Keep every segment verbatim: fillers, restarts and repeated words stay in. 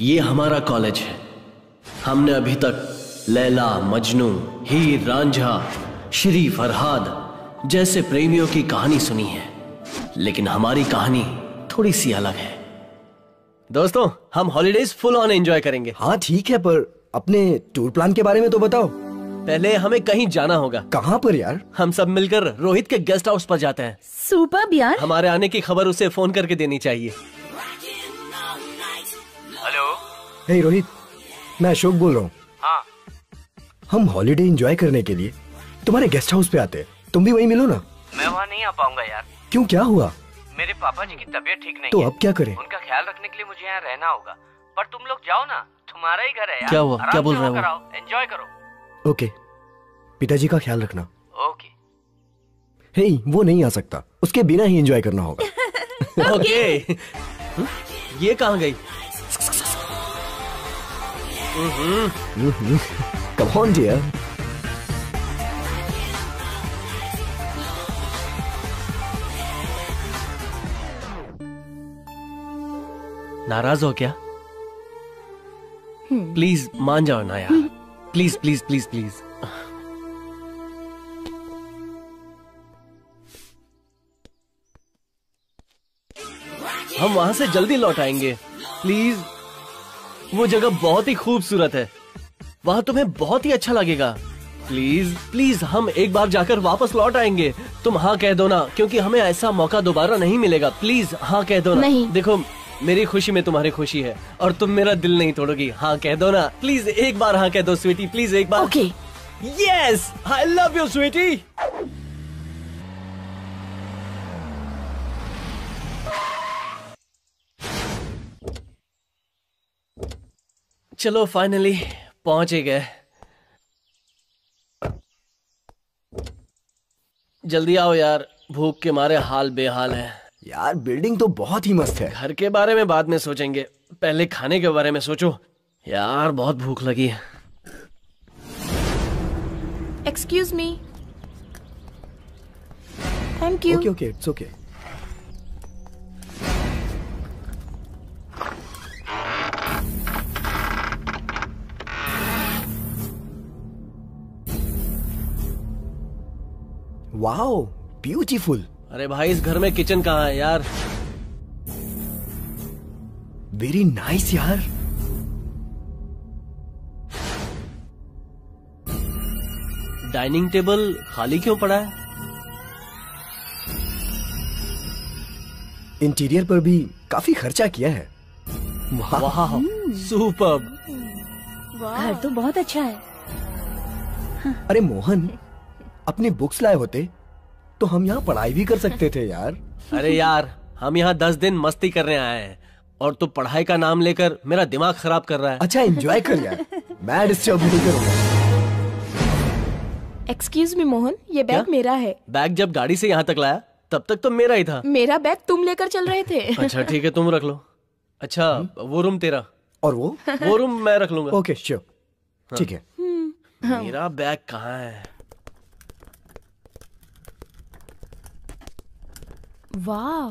ये हमारा कॉलेज है। हमने अभी तक लैला, मजनू, हीर, रांझा, श्री, फरहाद जैसे प्रेमियों की कहानी सुनी है, लेकिन हमारी कहानी थोड़ी सी अलग है। दोस्तों, हम हॉलीडेज फुल ऑन एंजॉय करेंगे। हाँ ठीक है, पर अपने टूर प्लान के बारे में तो बताओ। पहले हमें कहीं जाना होगा। कहाँ पर यार? हम सब मिलकर रोहित के गेस्ट हाउस पर जाते हैं। सुपर्ब यार। हमारे आने की खबर उसे फोन करके देनी चाहिए। हेलो। हे रोहित, मैं अशोक बोल रहा हूँ। हाँ। हम हॉलीडे एंजॉय करने के लिए तुम्हारे गेस्ट हाउस पे आते हैं। तुम भी वहीं मिलो ना। मैं वहाँ नहीं आ पाऊंगा यार। क्यों, क्या हुआ? मेरे पापा जी की तबीयत ठीक नहीं। तो अब क्या करें? उनका ख्याल रखने के लिए मुझे यहाँ रहना होगा, पर तुम लोग जाओ ना, तुम्हारा ही घर है। क्या हुआ, क्या बोल रहे हो? एंजॉय करो। ओके, पिताजी का ख्याल रखना। ओके। हे, वो नहीं आ सकता, उसके बिना ही एंजॉय करना होगा। ओके। ये कहाँ गई? Come on dear. नाराज हो क्या? प्लीज मान जाओ ना यार। Please please please please. हम वहां से जल्दी लौट आएंगे, प्लीज। वो जगह बहुत ही खूबसूरत है, वहां तुम्हें बहुत ही अच्छा लगेगा। प्लीज प्लीज, हम एक बार जाकर वापस लौट आएंगे। तुम हाँ कह दो ना, क्योंकि हमें ऐसा मौका दोबारा नहीं मिलेगा। प्लीज हाँ कह दो ना। नहीं। देखो, मेरी खुशी में तुम्हारी खुशी है, और तुम मेरा दिल नहीं तोड़ोगी। हाँ कह दो ना, प्लीज एक बार हाँ कह दो स्वीटी, प्लीज एक बार। Okay. Yes, I love you sweetie. चलो फाइनली पहुंच ही गए। जल्दी आओ यार, भूख के मारे हाल बेहाल है यार। बिल्डिंग तो बहुत ही मस्त है। घर के बारे में बाद में सोचेंगे, पहले खाने के बारे में सोचो यार। बहुत भूख लगी है। Excuse me. Thank you. Okay okay, it's okay. Wow, beautiful. अरे भाई, इस घर में किचन कहाँ है यार? वेरी नाइस यार। डाइनिंग टेबल खाली क्यों पड़ा है? इंटीरियर पर भी काफी खर्चा किया है। वाह, सुपर्ब। घर तो बहुत अच्छा है। अरे मोहन, अपने बुक्स लाए होते तो हम यहाँ पढ़ाई भी कर सकते थे यार। अरे यार, हम यहाँ दस दिन मस्ती करने आए हैं, और तू तो पढ़ाई का नाम लेकर मेरा दिमाग खराब कर रहा है। अच्छा एंजॉय कर यार, मैं डिस्टर्ब नहीं करूँगा। एक्सक्यूज मी मोहन, ये बैग क्या? मेरा है। बैग जब गाड़ी से यहाँ तक लाया तब तक तो मेरा ही था। मेरा बैग तुम लेकर चल रहे थे। अच्छा ठीक है, तुम रख लो। अच्छा वो रूम तेरा, और वो वो रूम मैं रख लूंगा। ओके श्योर, ठीक है। मेरा बैग कहाँ है? Wow,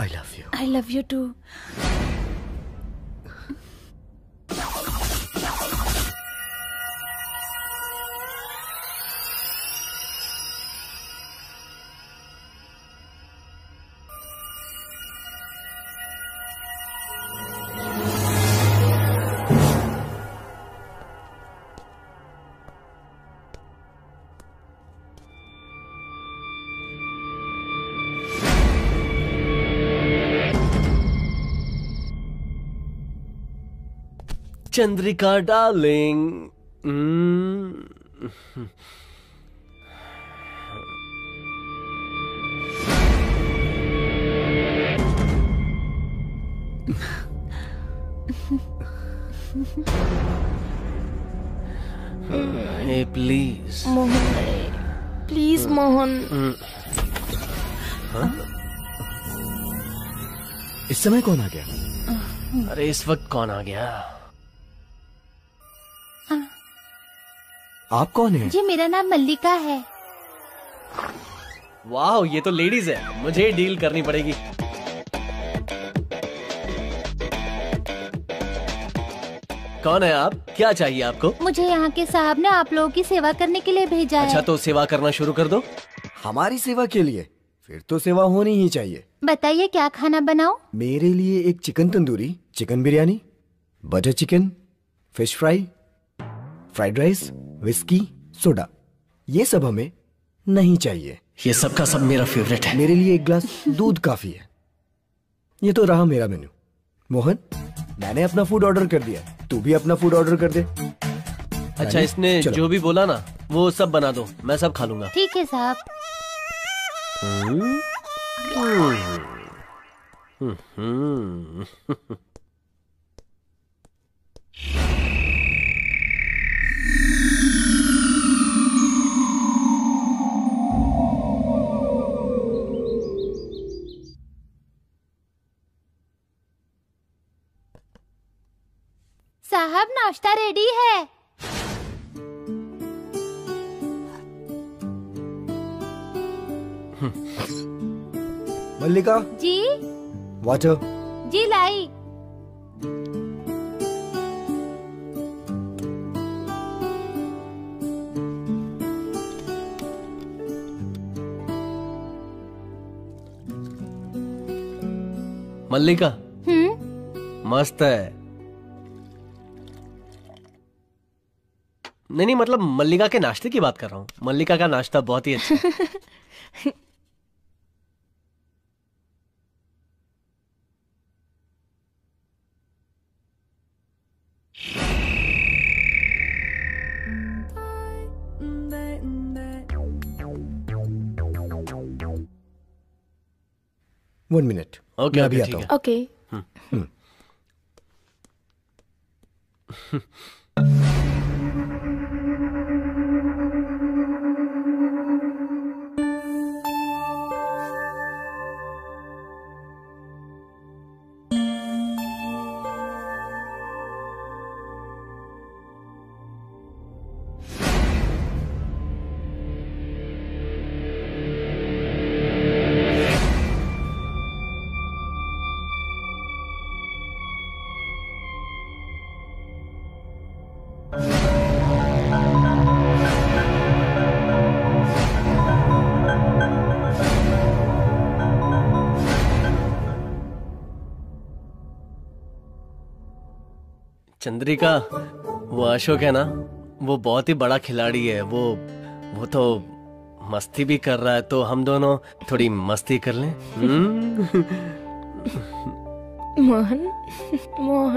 I love you. I love you too. Chandrika darling. mm. hey, please Mohan, please Mohan. हाँ? इस समय कौन आ गया? अरे इस वक्त कौन आ गया? आप कौन हैं? जी मेरा नाम मल्लिका है। वाह, ये तो लेडीज है, मुझे डील करनी पड़ेगी। कौन है आप, क्या चाहिए आपको? मुझे यहाँ के साहब ने आप लोगों की सेवा करने के लिए भेजा है। अच्छा, तो सेवा करना शुरू कर दो। हमारी सेवा के लिए? फिर तो सेवा होनी ही चाहिए। बताइए क्या खाना बनाऊं? मेरे लिए एक chicken tandoori, chicken biryani, butter chicken, fish fry, fried rice, whisky, soda. ये सब हमें नहीं चाहिए। ये सब का सब मेरा फेवरेट है। मेरे लिए एक ग्लास दूध काफी है। ये तो रहा मेरा मेन्यू। मोहन, मैंने अपना फूड ऑर्डर कर दिया, तू भी अपना फूड ऑर्डर कर दे। अच्छा, इसने जो भी बोला ना वो सब बना दो, मैं सब खा लूंगा। ठीक है साहब। साहब, नाश्ता रेडी है। मल्लिका जी, वाटर जी लाई। मल्लिका, हम्म, मस्त है। नहीं नहीं, मतलब मल्लिका के नाश्ते की बात कर रहा हूँ। मल्लिका का नाश्ता बहुत ही अच्छा है। वन मिनट, ओके, अभी आता हूँ। ओके। चंद्रिका, वो अशोक है ना, वो बहुत ही बड़ा खिलाड़ी है। वो वो तो मस्ती भी कर रहा है, तो हम दोनों थोड़ी मस्ती कर लें। मोहन, मोहन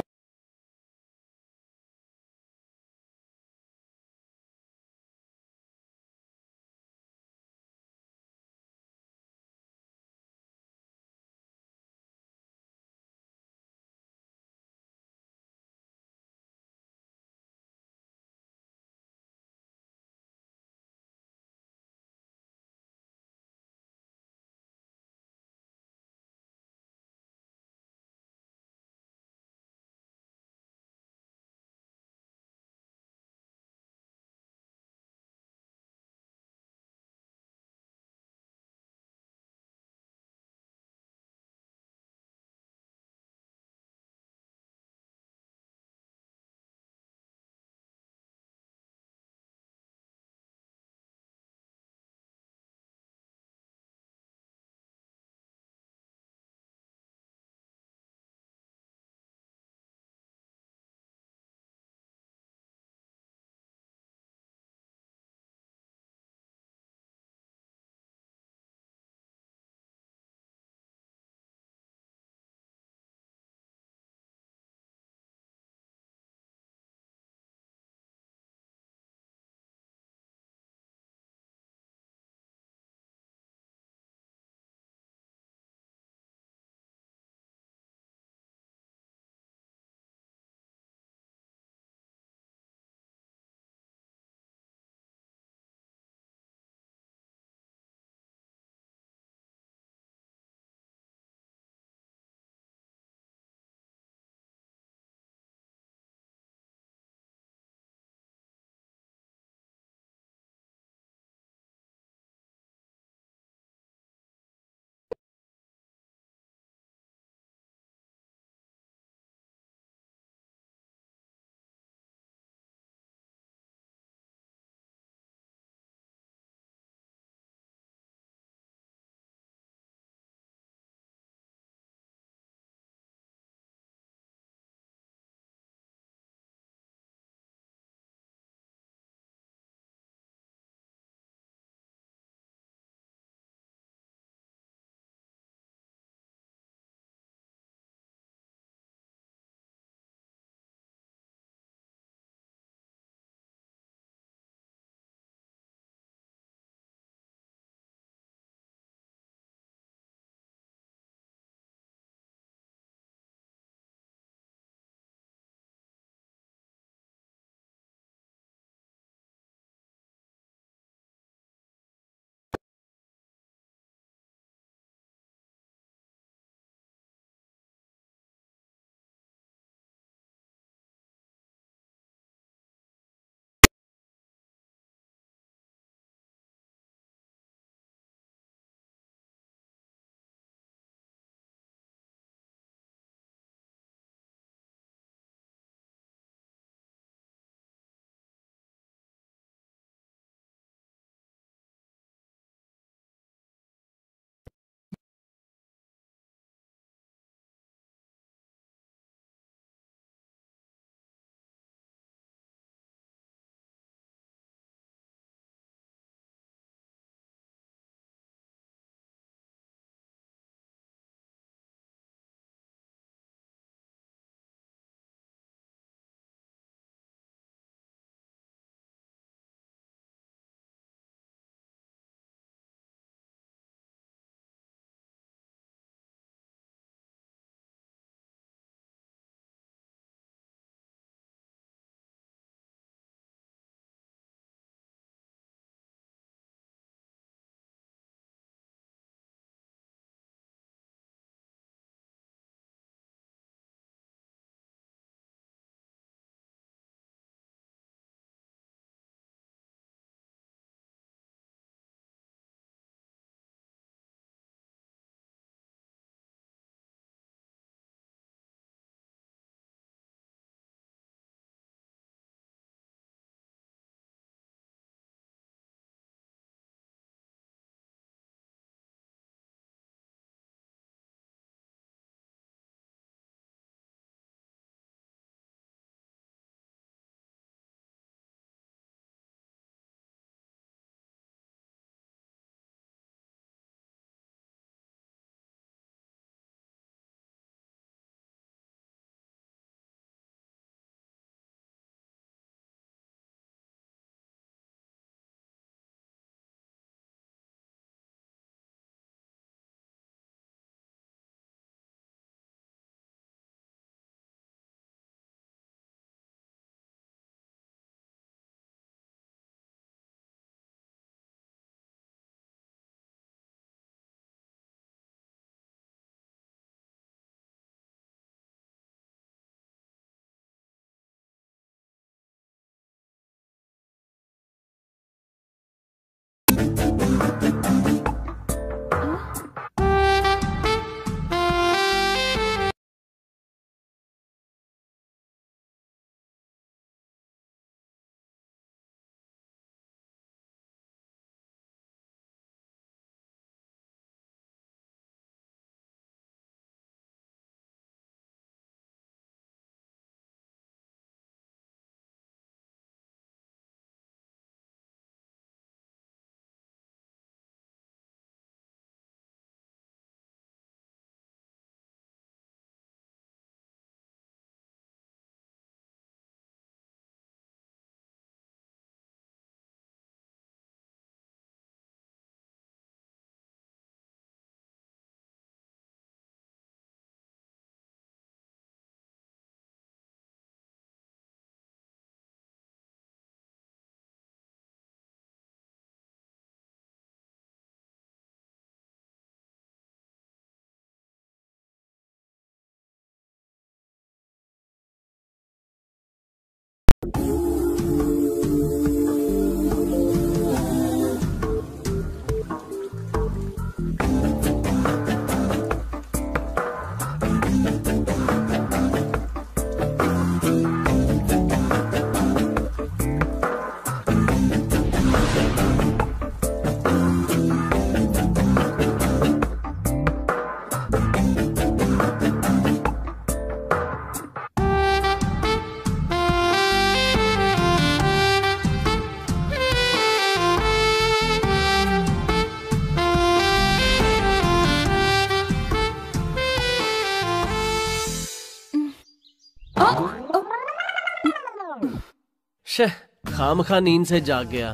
खामखा नींद से जाग गया,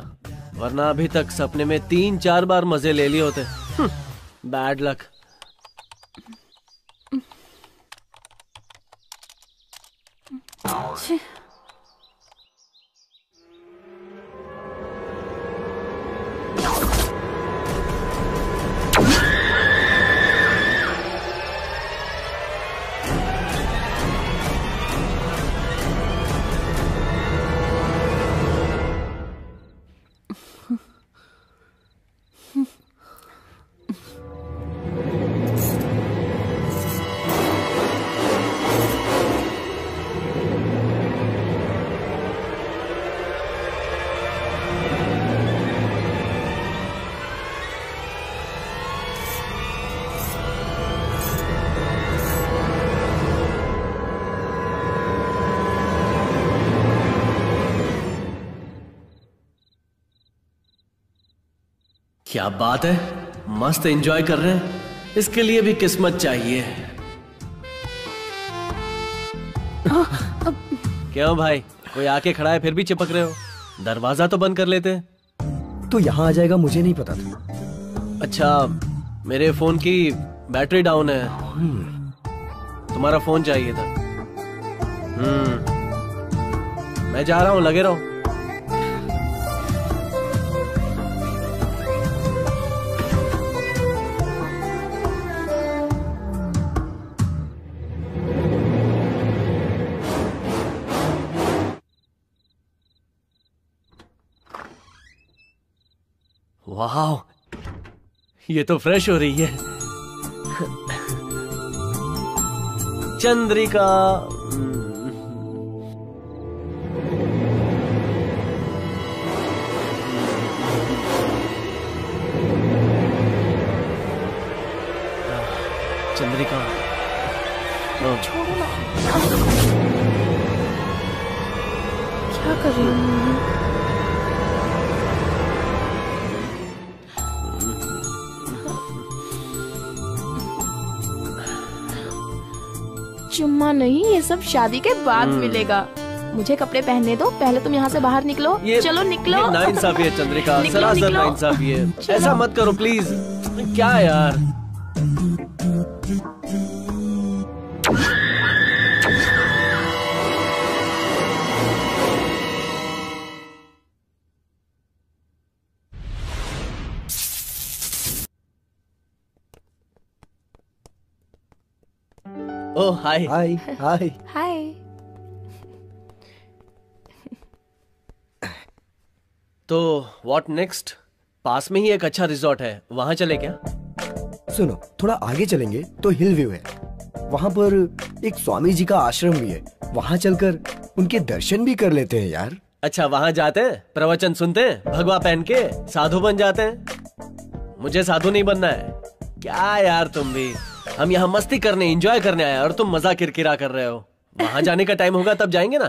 वरना अभी तक सपने में तीन चार बार मजे ले लिए होते। Bad luck. क्या बात है, मस्त एंजॉय कर रहे हैं। इसके लिए भी किस्मत चाहिए। क्यों भाई, कोई आके खड़ा है फिर भी चिपक रहे हो? दरवाजा तो बंद कर लेते। तू यहाँ आ जाएगा मुझे नहीं पता था। अच्छा, मेरे फोन की बैटरी डाउन है। तुम्हारा फोन चाहिए था। हम्म, मैं जा रहा हूँ, लगे रहो। वाओ, ये तो फ्रेश हो रही है। चंद्रिका, चंद्रिका छोड़ो ना, क्या कर रही हूँ? चुम्मा नहीं, ये सब शादी के बाद मिलेगा। मुझे कपड़े पहनने दो, पहले तुम यहाँ से बाहर निकलो। चलो निकलो। ये नाइंसाफी है चंद्रिका, सरासर नाइंसाफी है। ऐसा मत करो प्लीज। क्या यार, हाय हाय हाय हाय। तो व्हाट नेक्स्ट? पास में ही एक अच्छा रिजॉर्ट है, वहां चले क्या? सुनो, थोड़ा आगे चलेंगे तो हिल व्यू है, वहां पर एक स्वामी जी का आश्रम भी है, वहां चलकर उनके दर्शन भी कर लेते हैं यार। अच्छा, वहां जाते हैं, प्रवचन सुनते हैं, भगवा पहन के साधु बन जाते हैं। मुझे साधु नहीं बनना है। क्या यार तुम भी, हम यहाँ मस्ती करने एंजॉय करने आए और तुम मजा किरकिरा कर रहे हो। वहां जाने का टाइम होगा तब जाएंगे ना।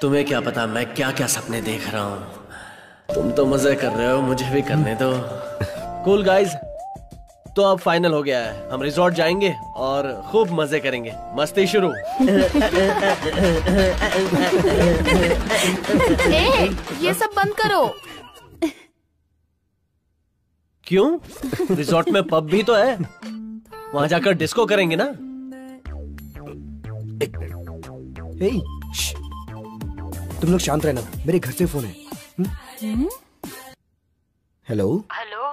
तुम्हें क्या पता मैं क्या क्या सपने देख रहा हूँ। तुम तो मजे कर रहे हो, मुझे भी करने दो। कूल गाइज, तो अब फाइनल हो गया है, हम रिजॉर्ट जाएंगे और खूब मजे करेंगे। मस्ती शुरू। ए, ये सब बंद करो। क्यों? रिजॉर्ट में पब भी तो है, वहां जाकर डिस्को करेंगे ना। हे, तुम लोग शांत रहना, मेरे घर से फोन है। Hello hello.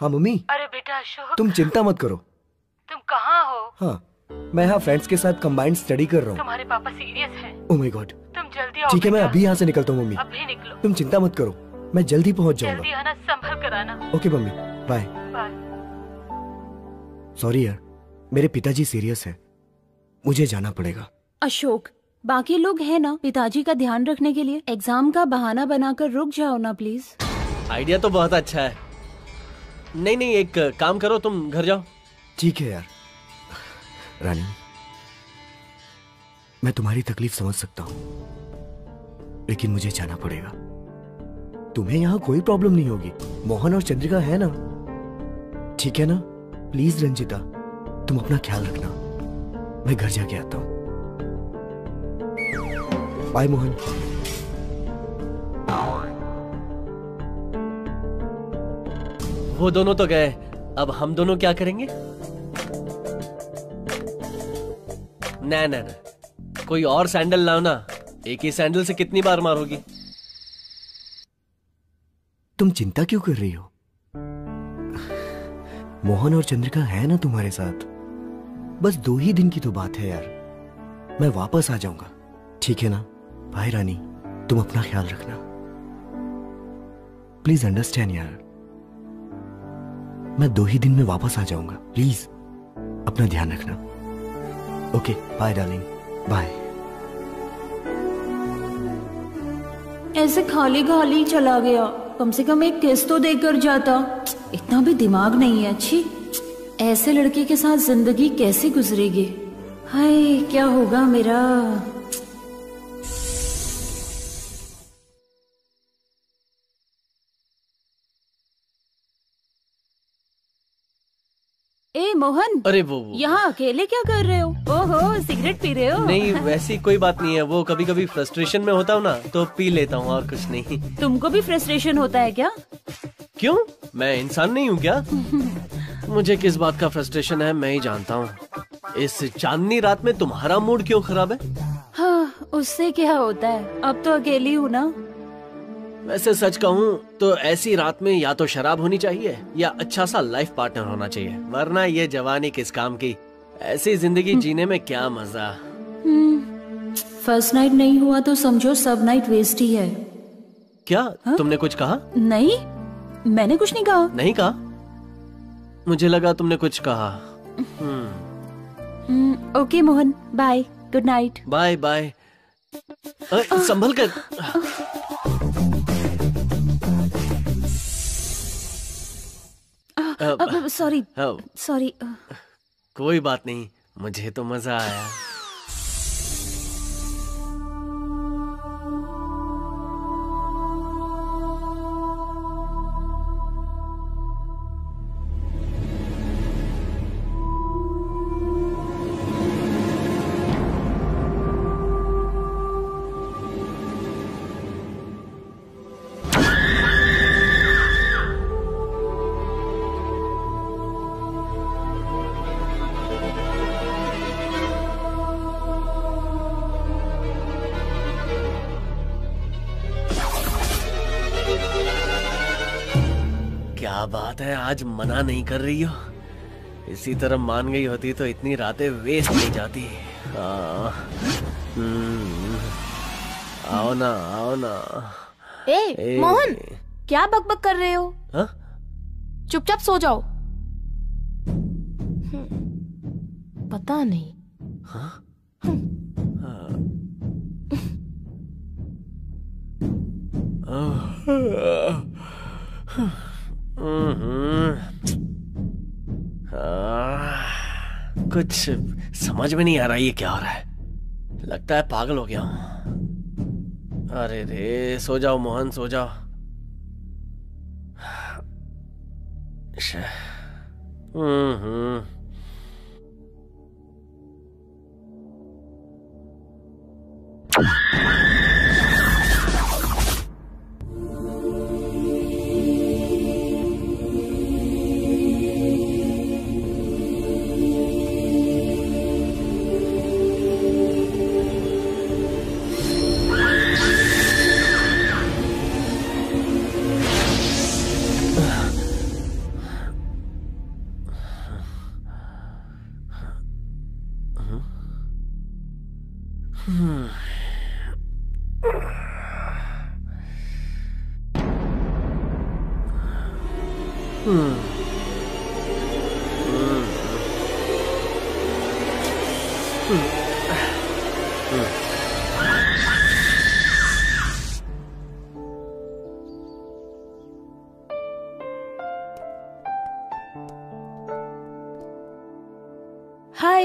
हाँ मम्मी। अरे बेटा अशोक, तुम चिंता मत करो। तुम कहाँ हो? हाँ, मैं यहाँ फ्रेंड्स के साथ कंबाइंड स्टडी कर रहा हूँ। तुम्हारे पापा सीरियस हैं। ओह माय गॉड, जल्दी आओ। ठीक है, मैं अभी यहाँ से निकलता हूँ मम्मी। अभी निकलो। तुम चिंता मत करो, मैं जल्दी पहुँच जाऊँगा। जल्दी आना, संभल कर आना। Okay mummy, bye. सॉरी यार, मेरे पिताजी सीरियस हैं, मुझे जाना पड़ेगा। अशोक, बाकी लोग हैं ना पिताजी का ध्यान रखने के लिए, एग्जाम का बहाना बनाकर रुक जाओ ना प्लीज। आइडिया तो बहुत अच्छा है। नहीं नहीं, एक काम करो, तुम घर जाओ। ठीक है यार। रानी, मैं तुम्हारी तकलीफ समझ सकता हूँ, लेकिन मुझे जाना पड़ेगा। तुम्हें यहाँ कोई प्रॉब्लम नहीं होगी, मोहन और चंद्रिका है ना। ठीक है ना, प्लीज रंजिता, तुम अपना ख्याल रखना, मैं घर जाके आता हूँ। बाय मोहन। वो दोनों तो गए, अब हम दोनों क्या करेंगे? ना ना ना, कोई और सैंडल लाओ ना, एक ही सैंडल से कितनी बार मारोगी? तुम चिंता क्यों कर रही हो? मोहन और चंद्रिका है ना तुम्हारे साथ, बस दो ही दिन की तो बात है यार, मैं वापस आ जाऊंगा। ठीक है ना? भाई रानी, तुम अपना ख्याल रखना, प्लीज अंडरस्टैंड यार, मैं दो ही दिन में वापस आ जाऊंगा, प्लीज अपना ध्यान रखना। Okay bye darling, bye. ऐसे खाली खाली चला गया, कम से कम एक किस तो देकर जाता, इतना भी दिमाग नहीं है। अच्छी, ऐसे लड़के के साथ जिंदगी कैसे गुजरेगी? हाय, क्या होगा मेरा। ए मोहन, अरे वो, वो। यहाँ अकेले क्या कर रहे हो? ओहो, सिगरेट पी रहे हो? नहीं, वैसी कोई बात नहीं है, वो कभी कभी फ्रस्ट्रेशन में होता हूँ ना, तो पी लेता हूँ, और कुछ नहीं। तुमको भी फ्रस्ट्रेशन होता है क्या? क्यों, मैं इंसान नहीं हूँ क्या? मुझे किस बात का फ्रस्ट्रेशन है मैं ही जानता हूँ। इस चांदनी रात में तुम्हारा मूड क्यों खराब है? हाँ, उससे क्या होता है, अब तो अकेली हूँ ना। वैसे सच कहूँ तो ऐसी रात में या तो शराब होनी चाहिए या अच्छा सा लाइफ पार्टनर होना चाहिए, वरना ये जवानी किस काम की, ऐसी जिंदगी जीने में क्या मजा। फर्स्ट नाइट नहीं हुआ तो समझो सब नाइट वेस्ट ही है। क्या हा? तुमने कुछ कहा? नहीं, मैंने कुछ नहीं कहा। नहीं कहा? मुझे लगा तुमने कुछ कहा। हम्म, okay Mohan, bye, good night. Bye bye, संभल कर। Sorry sorry. कोई बात नहीं, मुझे तो मजा आया। आज मना नहीं कर रही हो, इसी तरह मान गई होती तो इतनी रातें वेस्ट नहीं जाती। आ, आओ ना, आओ ना। ए, ए, मोहन, क्या बकबक कर रहे हो? चुपचाप सो जाओ। पता नहीं। हा? हा? हम्म, कुछ समझ में नहीं आ रहा ये क्या हो रहा है, लगता है पागल हो गया हूँ। अरे रे, सो जाओ मोहन, सो जाओ। हम्म, hi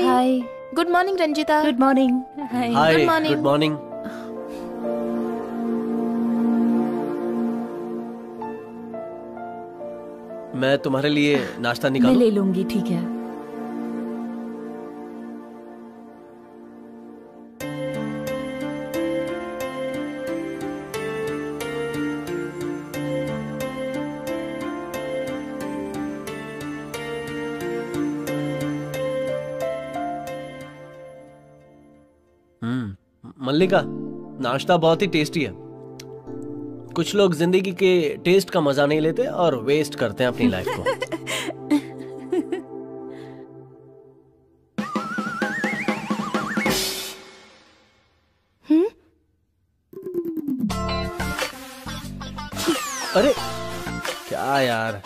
hi, good morning Ranjita. Good morning. Hi good morning. Good morning. मैं तुम्हारे लिए नाश्ता निकालूं? मैं ले लूंगी, ठीक है। हम्म, मल्लिका, नाश्ता बहुत ही टेस्टी है। कुछ लोग जिंदगी के टेस्ट का मजा नहीं लेते और वेस्ट करते हैं अपनी लाइफ को। अरे क्या यार,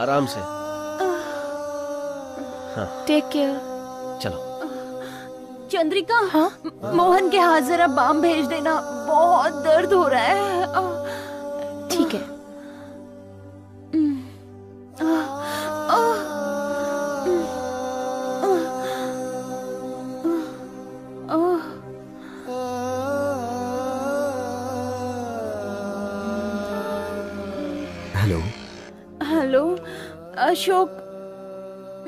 आराम से। हाँ। Take care. चलो। चंद्रिका, हाँ? मोहन के हाथ जरा बाम भेज देना, बहुत दर्द हो रहा है। ठीक है। अशोक,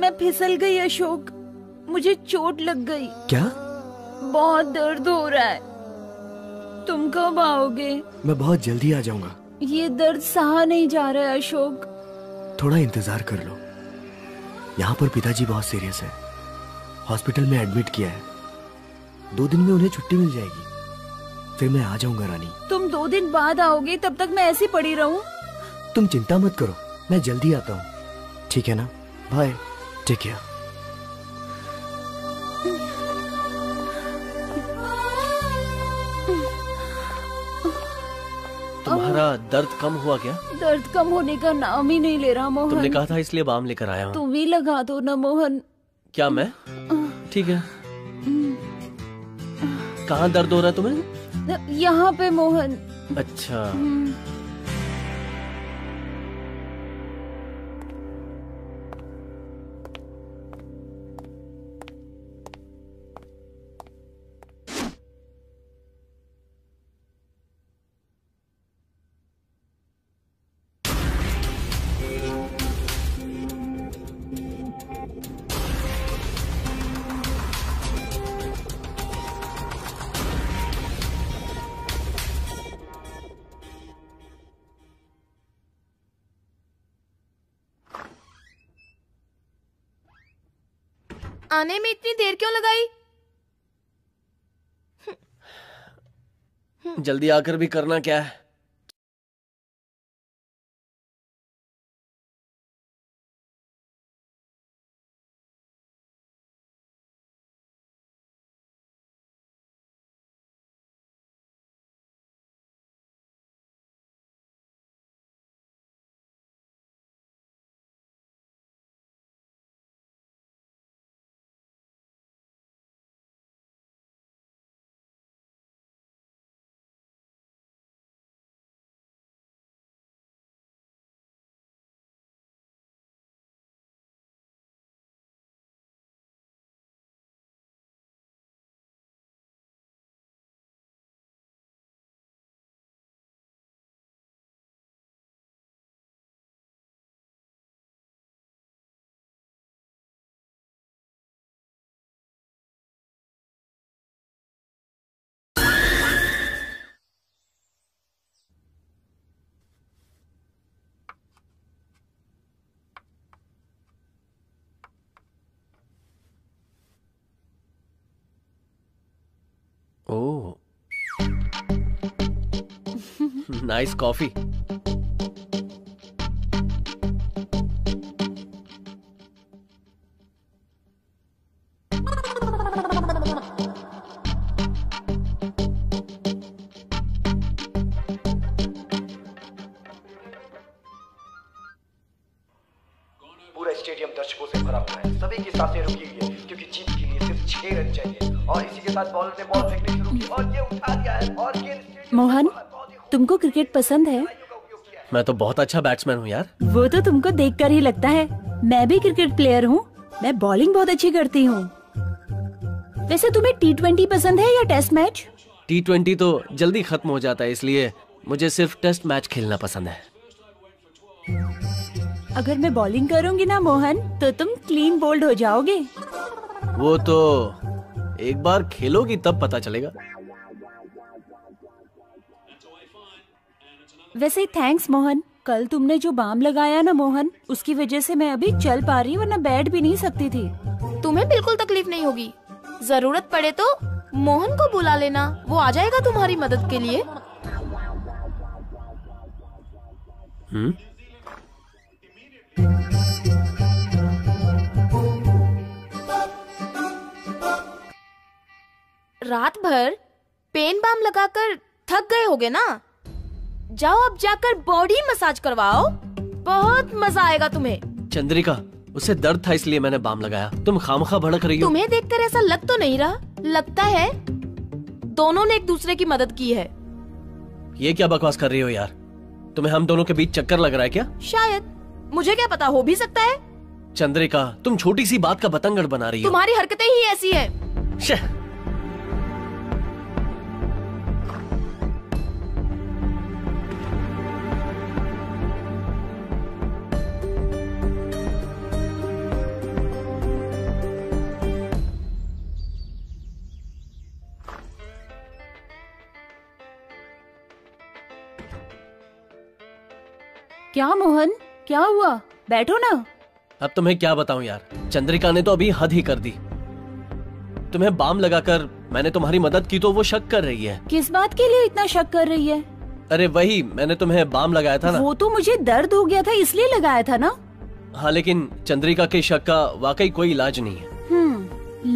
मैं फिसल गई। अशोक, मुझे चोट लग गई। क्या? बहुत दर्द हो रहा है। तुम कब आओगे? मैं बहुत जल्दी आ जाऊंगा। ये दर्द सहा नहीं जा रहा है अशोक। थोड़ा इंतजार कर लो। यहाँ पर पिताजी बहुत सीरियस है, हॉस्पिटल में एडमिट किया है। दो दिन में उन्हें छुट्टी मिल जाएगी, फिर मैं आ जाऊंगा रानी। तुम दो दिन बाद आओगे, तब तक मैं ऐसी पड़ी रहूं? तुम चिंता मत करो, मैं जल्दी आता हूँ। ठीक है ना? बाय। Take care. तुम्हारा दर्द कम हुआ क्या? दर्द कम होने का नाम ही नहीं ले रहा मोहन। तुमने कहा था इसलिए बाम लेकर आया हूँ। तुम ही लगा दो ना मोहन। क्या मैं? ठीक है। कहाँ दर्द हो रहा है तुम्हें? यहाँ पे मोहन। अच्छा, आने में इतनी देर क्यों लगाई? जल्दी आकर भी करना क्या है? nice coffee. मोहन, तुमको क्रिकेट पसंद है? मैं तो बहुत अच्छा बैट्समैन हूँ यार। वो तो तुमको देखकर ही लगता है। मैं भी क्रिकेट प्लेयर हूँ, मैं बॉलिंग बहुत अच्छी करती हूँ। वैसे तुम्हें टी ट्वेंटी पसंद है या टेस्ट मैच? टी ट्वेंटी तो जल्दी खत्म हो जाता है, इसलिए मुझे सिर्फ टेस्ट मैच खेलना पसंद है। अगर मैं बॉलिंग करूँगी ना मोहन, तो तुम क्लीन बोल्ड हो जाओगे। वो तो एक बार खेलोगी तब पता चलेगा। वैसे थैंक्स मोहन, कल तुमने जो बाम लगाया ना मोहन, उसकी वजह से मैं अभी चल पा रही, वरना बैठ भी नहीं सकती थी। तुम्हें बिल्कुल तकलीफ नहीं होगी। जरूरत पड़े तो मोहन को बुला लेना, वो आ जाएगा तुम्हारी मदद के लिए। हम्म? रात भर पेन बाम लगाकर थक गए होगे ना? जाओ अब जाकर बॉडी मसाज करवाओ, बहुत मजा आएगा तुम्हें। चंद्रिका, उसे दर्द था इसलिए मैंने बाम लगाया। तुम खामखा भड़क रही हो। तुम्हें देखकर ऐसा लग तो नहीं रहा, लगता है दोनों ने एक दूसरे की मदद की है। ये क्या बकवास कर रही हो यार, तुम्हें हम दोनों के बीच चक्कर लग रहा है क्या? शायद, मुझे क्या पता, हो भी सकता है। चंद्रिका, तुम छोटी सी बात का बतंगड़ बना रही हो। तुम्हारी हरकतें ही ऐसी है। क्या मोहन, क्या हुआ? बैठो ना। अब तुम्हें क्या बताऊं यार, चंद्रिका ने तो अभी हद ही कर दी। तुम्हें बाम लगाकर मैंने तुम्हारी मदद की तो वो शक कर रही है। किस बात के लिए इतना शक कर रही है? अरे वही, मैंने तुम्हें बाम लगाया था ना। वो तो मुझे दर्द हो गया था इसलिए लगाया था ना। हाँ, लेकिन चंद्रिका के शक का वाकई कोई इलाज नहीं है। हम्म,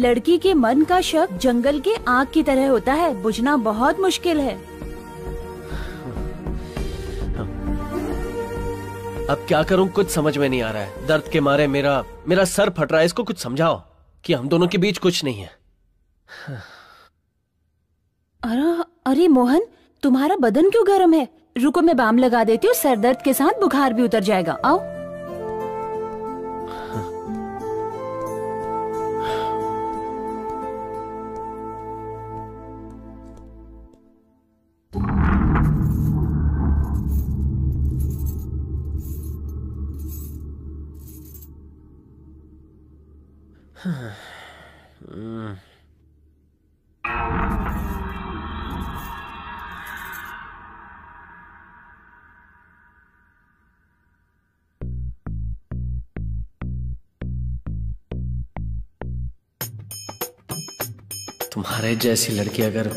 लड़की के मन का शक जंगल के आग की तरह होता है, बुझना बहुत मुश्किल है। अब क्या करूं, कुछ समझ में नहीं आ रहा है। दर्द के मारे मेरा मेरा सर फट रहा है। इसको कुछ समझाओ कि हम दोनों के बीच कुछ नहीं है। अरे अरे मोहन, तुम्हारा बदन क्यों गर्म है? रुको, मैं बाम लगा देती हूँ, सर दर्द के साथ बुखार भी उतर जाएगा। आओ। तुम्हारे जैसी लड़की अगर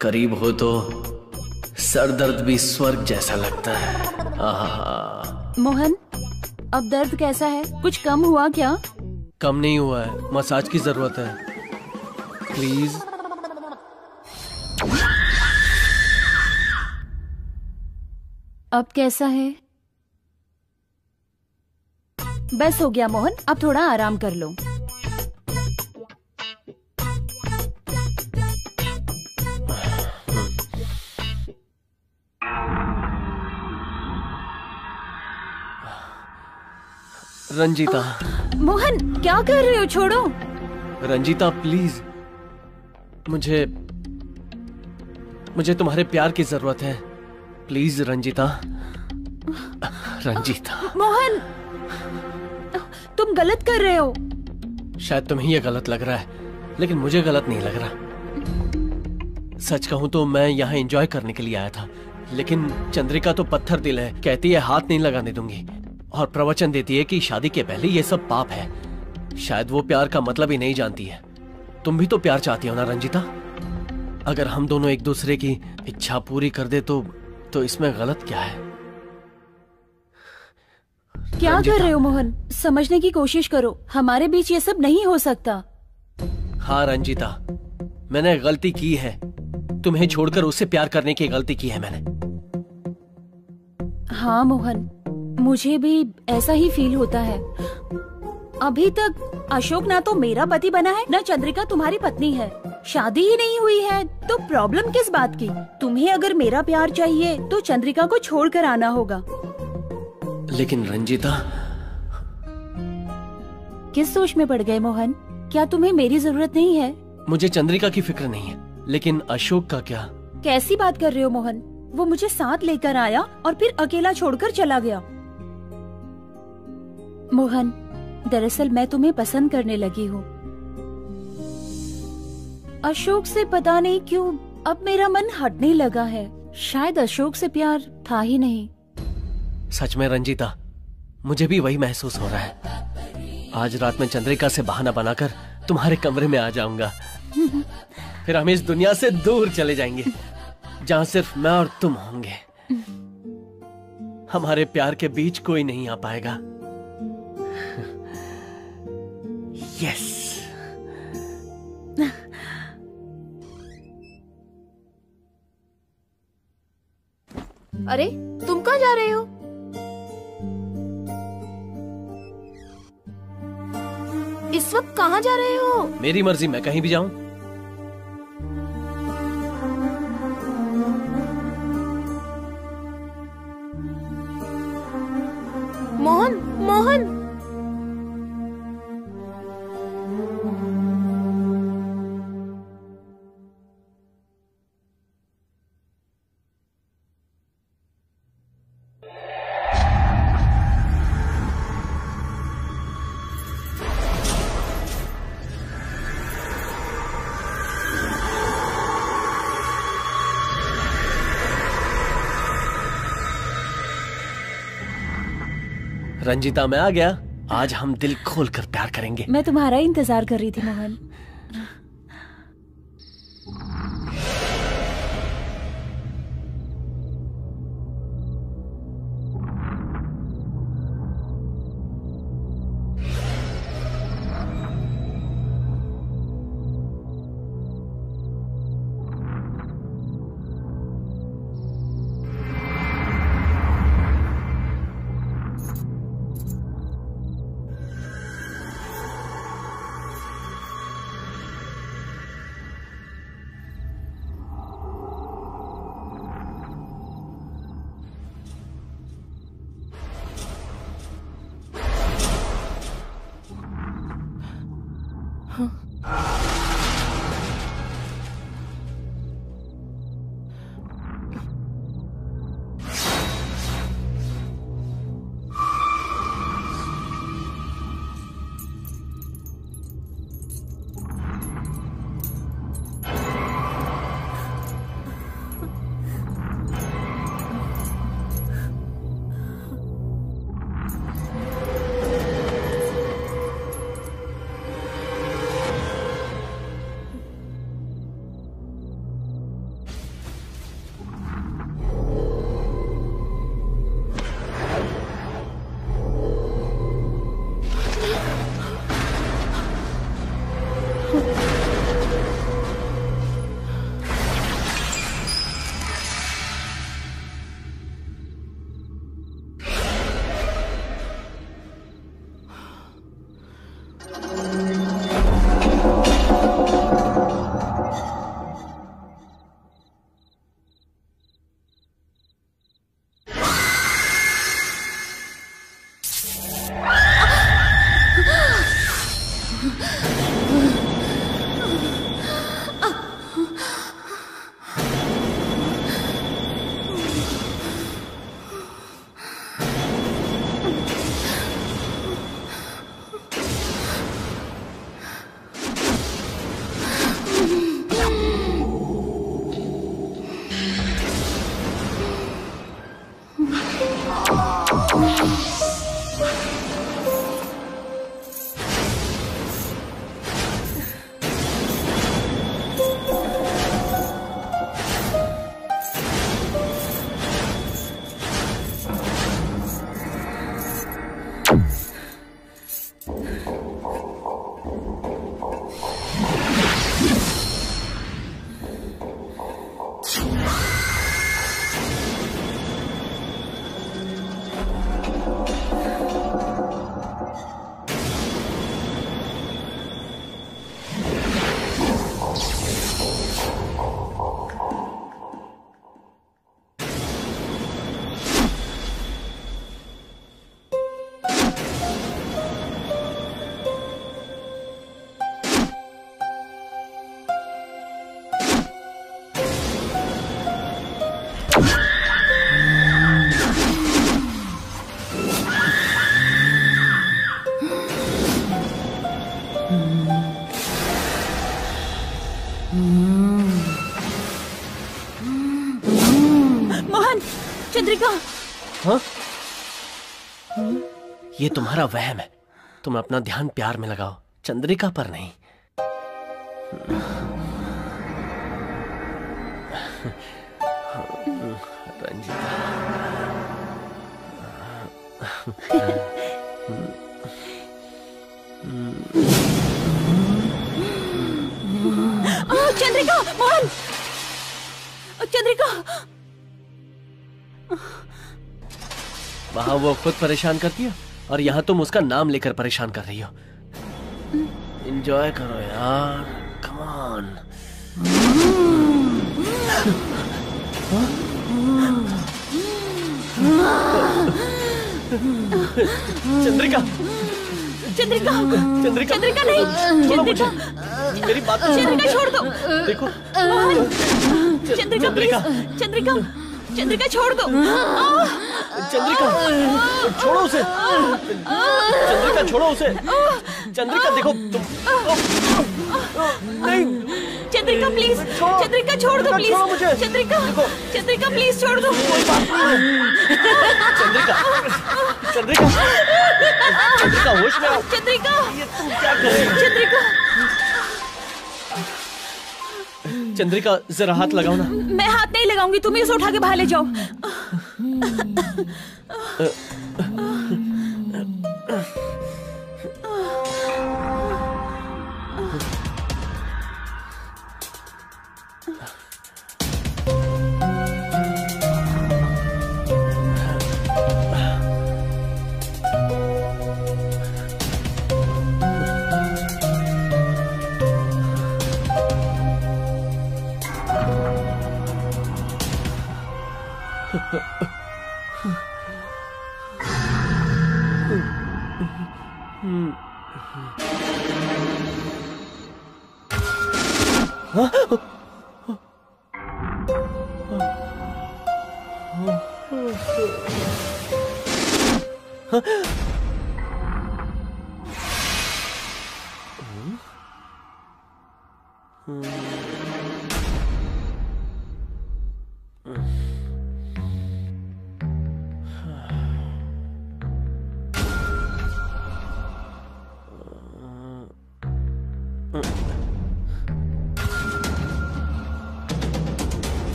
करीब हो तो सर दर्द भी स्वर्ग जैसा लगता है। आहा। मोहन, अब दर्द कैसा है? कुछ कम हुआ क्या? कम नहीं हुआ है, मसाज की जरूरत है। प्लीज। अब कैसा है? बस हो गया मोहन, अब थोड़ा आराम कर लो। रंजीता। मोहन, क्या कर रहे हो? छोड़ो। रंजीता प्लीज, मुझे मुझे तुम्हारे प्यार की जरूरत है। प्लीज रंजीता। रंजीता। मोहन, तुम गलत कर रहे हो। शायद तुम्हें ये गलत लग रहा है, लेकिन मुझे गलत नहीं लग रहा। सच कहूं तो मैं यहाँ एंजॉय करने के लिए आया था, लेकिन चंद्रिका तो पत्थर दिल है, कहती है हाथ नहीं लगाने दूंगी, और प्रवचन देती है कि शादी के पहले ये सब पाप है। शायद वो प्यार का मतलब ही नहीं जानती है। तुम भी तो प्यार चाहती हो ना रंजीता? अगर हम दोनों एक दूसरे की इच्छा पूरी कर दे तो तो इसमें गलत क्या है? क्या कर रहे हो मोहन? समझने की कोशिश करो, हमारे बीच ये सब नहीं हो सकता। हाँ रंजीता, मैंने गलती की है, तुम्हें छोड़कर उससे प्यार करने की गलती की है मैंने। हाँ मोहन, मुझे भी ऐसा ही फील होता है। अभी तक अशोक ना तो मेरा पति बना है, ना चंद्रिका तुम्हारी पत्नी है। शादी ही नहीं हुई है तो प्रॉब्लम किस बात की? तुम्हें अगर मेरा प्यार चाहिए तो चंद्रिका को छोड़कर आना होगा। लेकिन रंजीता। किस सोच में पड़ गए मोहन? क्या तुम्हें मेरी जरूरत नहीं है? मुझे चंद्रिका की फिक्र नहीं है, लेकिन अशोक का क्या? कैसी बात कर रहे हो मोहन? वो मुझे साथ लेकर आया और फिर अकेला छोड़कर चला गया। मोहन, दरअसल मैं तुम्हें पसंद करने लगी हूँ। अशोक से पता नहीं क्यों अब मेरा मन हटने लगा है। शायद अशोक से प्यार था ही नहीं। सच में रंजीता, मुझे भी वही महसूस हो रहा है। आज रात में चंद्रिका से बहाना बनाकर तुम्हारे कमरे में आ जाऊंगा। फिर हम इस दुनिया से दूर चले जाएंगे, जहाँ सिर्फ मैं और तुम होंगे। हमारे प्यार के बीच कोई नहीं आ पाएगा। यस। अरे तुम कहाँ जा रहे हो? इस वक्त कहाँ जा रहे हो? मेरी मर्जी, मैं कहीं भी जाऊँ। मोहन, मोहन। रंजीता, मैं आ गया। आज हम दिल खोल कर प्यार करेंगे। मैं तुम्हारा ही इंतजार कर रही थी मोहन। चलेगा। हाँ? ये तुम्हारा वहम है। तुम अपना ध्यान प्यार में लगाओ, चंद्रिका पर नहीं। ओह चंद्रिका, मोहन, चंद्रिका। वहाँ वो खुद परेशान करती है और यहाँ तुम उसका नाम लेकर परेशान कर रही हो। एंजॉय करो यार, कम ऑन। चंद्रिका, चंद्रिका, चंद्रिका, चंद्रिका नहीं, चंद्रिका, मेरी बात तो चंद्रिका छोड़ दो। देखो, चंद्रिका, चंद्रिका, चंद्रिका, चंद्रिका छोड़ दो। चंद्रिका छोड़ो उसे, चंद्रिका छोड़ो उसे, चंद्रिका देखो तुम नहीं। चंद्रिका प्लीज, चंद्रिका छोड़ दो प्लीज, चंद्रिका, चंद्रिका प्लीज छोड़ दो। चंद्रिका, चंद्रिका, चंद्रिका होश में आओ। चंद्रिका, चंद्रिका, चंद्रिका जरा हाथ लगाओ ना। मैं हाथ नहीं लगाऊंगी, तुम इसे उठा के बाहर ले जाओ।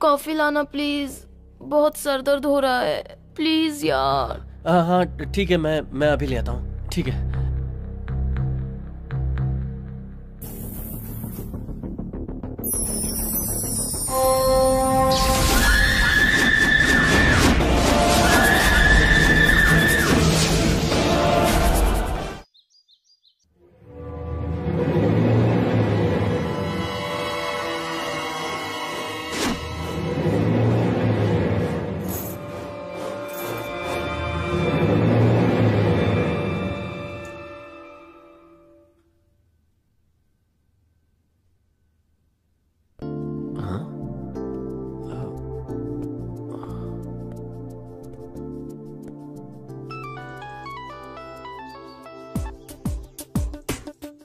कॉफी लाना प्लीज, बहुत सर दर्द हो रहा है, प्लीज यार। हाँ हाँ ठीक है, मैं मैं अभी ले आता हूँ। ठीक है।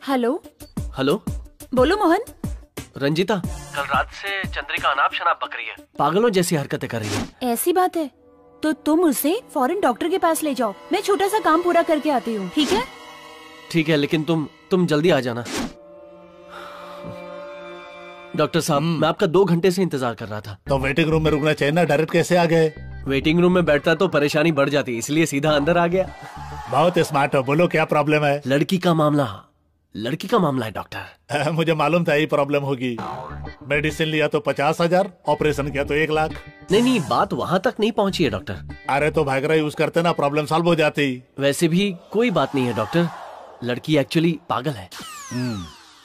हेलो हेलो बोलो मोहन। रंजीता, कल रात से चंद्रिका अनाप शनाप बक रही है, पागलों जैसी हरकतें कर रही है। ऐसी बात है तो तुम उसे फॉरेन डॉक्टर के पास ले जाओ, मैं छोटा सा काम पूरा करके आती हूँ। ठीक है ठीक है, लेकिन तुम तुम जल्दी आ जाना। डॉक्टर साहब, मैं आपका दो घंटे से इंतजार कर रहा था। तो वेटिंग रूम में रुकना चाहिए ना, डायरेक्ट कैसे आ गए? वेटिंग रूम में बैठता तो परेशानी बढ़ जाती, इसलिए सीधा अंदर आ गया। बहुत स्मार्ट हो, बोलो क्या प्रॉब्लम है? लड़की का मामला, लड़की का मामला है डॉक्टर। मुझे मालूम था ये प्रॉब्लम होगी। मेडिसिन लिया तो पचास हजार, ऑपरेशन किया तो एक लाख। नहीं नहीं, बात वहाँ तक नहीं पहुँची है डॉक्टर। अरे तो भागरा यूज करते ना, प्रॉब्लम सॉल्व हो जाती। वैसे भी कोई बात नहीं है डॉक्टर, लड़की एक्चुअली पागल है।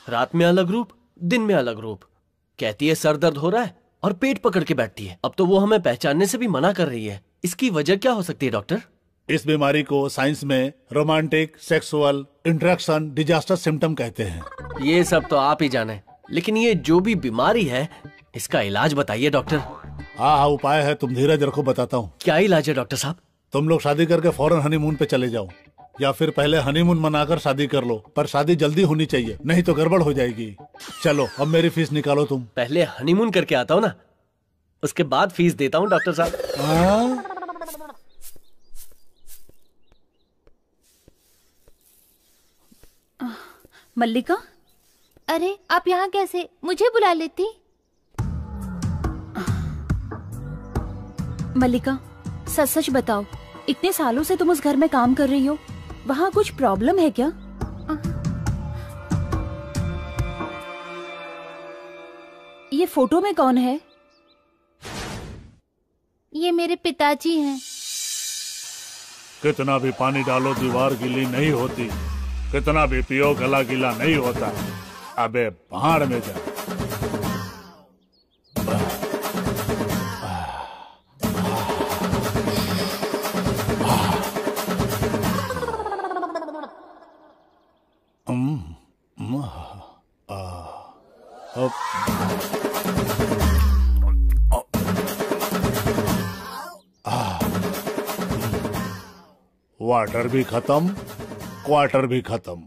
रात में अलग रूप, दिन में अलग रूप, कहती है सर दर्द हो रहा है और पेट पकड़ के बैठती है। अब तो वो हमें पहचानने से भी मना कर रही है। इसकी वजह क्या हो सकती है डॉक्टर? इस बीमारी को साइंस में romantic sexual interaction disaster symptom कहते हैं। ये सब तो आप ही जाने, लेकिन ये जो भी बीमारी है इसका इलाज बताइए डॉक्टर। हाँ हाँ उपाय है, तुम धीरज रखो बताता हूँ। क्या इलाज है डॉक्टर साहब? तुम लोग शादी करके फौरन हनीमून पे चले जाओ। या फिर पहले हनीमून मनाकर शादी कर लो, पर शादी जल्दी होनी चाहिए नहीं तो गड़बड़ हो जाएगी। चलो अब मेरी फीस निकालो। तुम पहले हनीमून करके आता हो ना, उसके बाद फीस देता हूँ डॉक्टर साहब। मल्लिका, अरे आप यहाँ कैसे? मुझे बुला लेती। मल्लिका, सच सच बताओ, इतने सालों से तुम उस घर में काम कर रही हो, वहाँ कुछ प्रॉब्लम है क्या? ये फोटो में कौन है? ये मेरे पिताजी हैं। कितना भी पानी डालो दीवार गीली नहीं होती, कितना भी पियो गला गीला नहीं होता। अबे बाहर में जा। वाटर भी खत्म, क्वार्टर भी खत्म।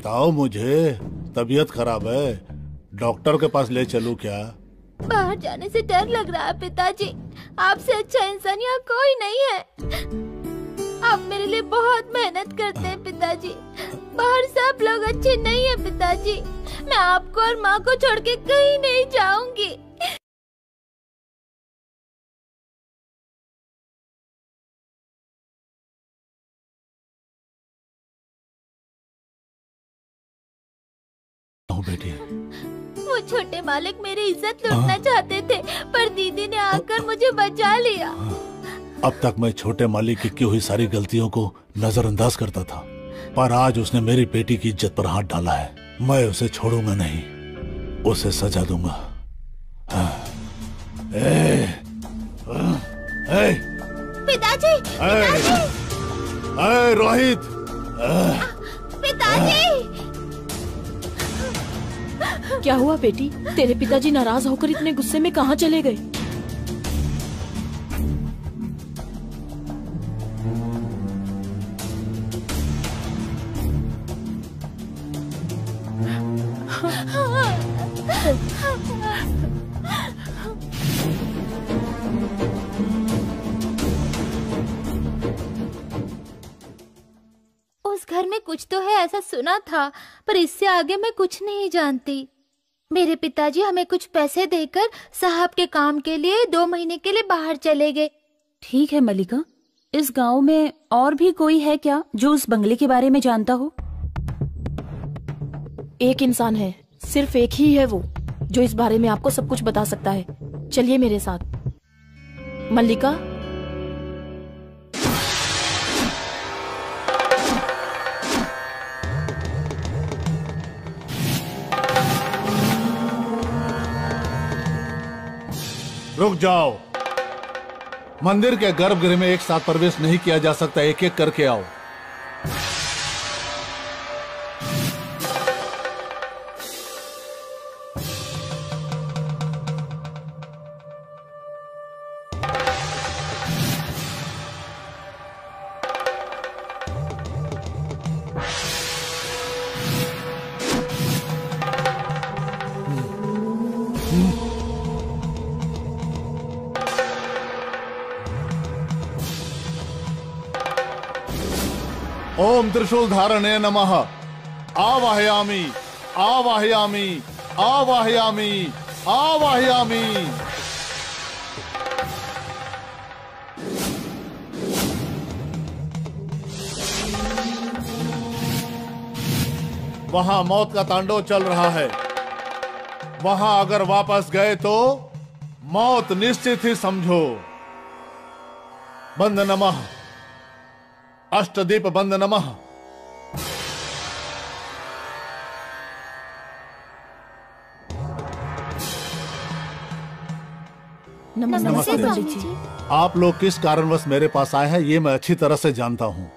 बताओ मुझे, तबीयत खराब है, डॉक्टर के पास ले चलूं क्या? बाहर जाने से डर लग रहा है पिताजी, आपसे अच्छा इंसान यहाँ कोई नहीं है। आप मेरे लिए बहुत मेहनत करते हैं पिताजी, बाहर सब लोग अच्छे नहीं है पिताजी, मैं आपको और माँ को छोड़ के कहीं नहीं जाऊंगी। बेटी, वो छोटे मालिक मेरी इज्जत लूटना चाहते थे, पर दीदी ने आकर मुझे बचा लिया। अब तक मैं छोटे मालिक की की हुई सारी गलतियों को नजरअंदाज करता था, पर आज उसने मेरी बेटी की इज्जत पर हाथ डाला है। मैं उसे छोड़ूंगा नहीं, उसे सजा दूंगा। हाँ। ए, ए, पिताजी, पिताजी। ए, रोहित। पिताजी, क्या हुआ बेटी? तेरे पिताजी नाराज होकर इतने गुस्से में कहाँ चले गए? उस घर में कुछ तो है ऐसा सुना था, पर इससे आगे मैं कुछ नहीं जानती। मेरे पिताजी हमें कुछ पैसे देकर साहब के काम के लिए दो महीने के लिए बाहर चले गए। ठीक है मल्लिका, इस गांव में और भी कोई है क्या जो उस बंगले के बारे में जानता हो? एक इंसान है, सिर्फ एक ही है वो जो इस बारे में आपको सब कुछ बता सकता है। चलिए मेरे साथ। मल्लिका, रुक जाओ। मंदिर के गर्भगृह में एक साथ प्रवेश नहीं किया जा सकता, एक एक करके आओ। त्रिशूल धारणे नमः। आवाहयामि आवाहयामि आवाहयामि आवाहयामि। वहां मौत का तांडव चल रहा है, वहां अगर वापस गए तो मौत निश्चित ही समझो। बंद नमः, अष्टदीप बंद नमः। नमस्ते स्वामी जी। आप लोग किस कारणवश मेरे पास आए हैं ये मैं अच्छी तरह से जानता हूँ।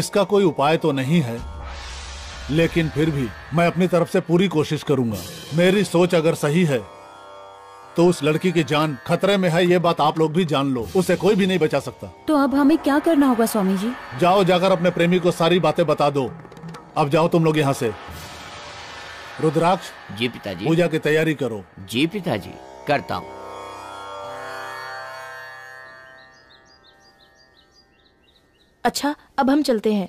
इसका कोई उपाय तो नहीं है, लेकिन फिर भी मैं अपनी तरफ से पूरी कोशिश करूंगा। मेरी सोच अगर सही है तो उस लड़की की जान खतरे में है, ये बात आप लोग भी जान लो। उसे कोई भी नहीं बचा सकता। तो अब हमें क्या करना होगा स्वामी जी? जाओ जाकर अपने प्रेमी को सारी बातें बता दो। अब जाओ तुम लोग यहाँ से। रुद्राक्ष। जी पिताजी। पूजा की तैयारी करो। जी पिताजी, करता हूँ। अच्छा, अब हम चलते हैं।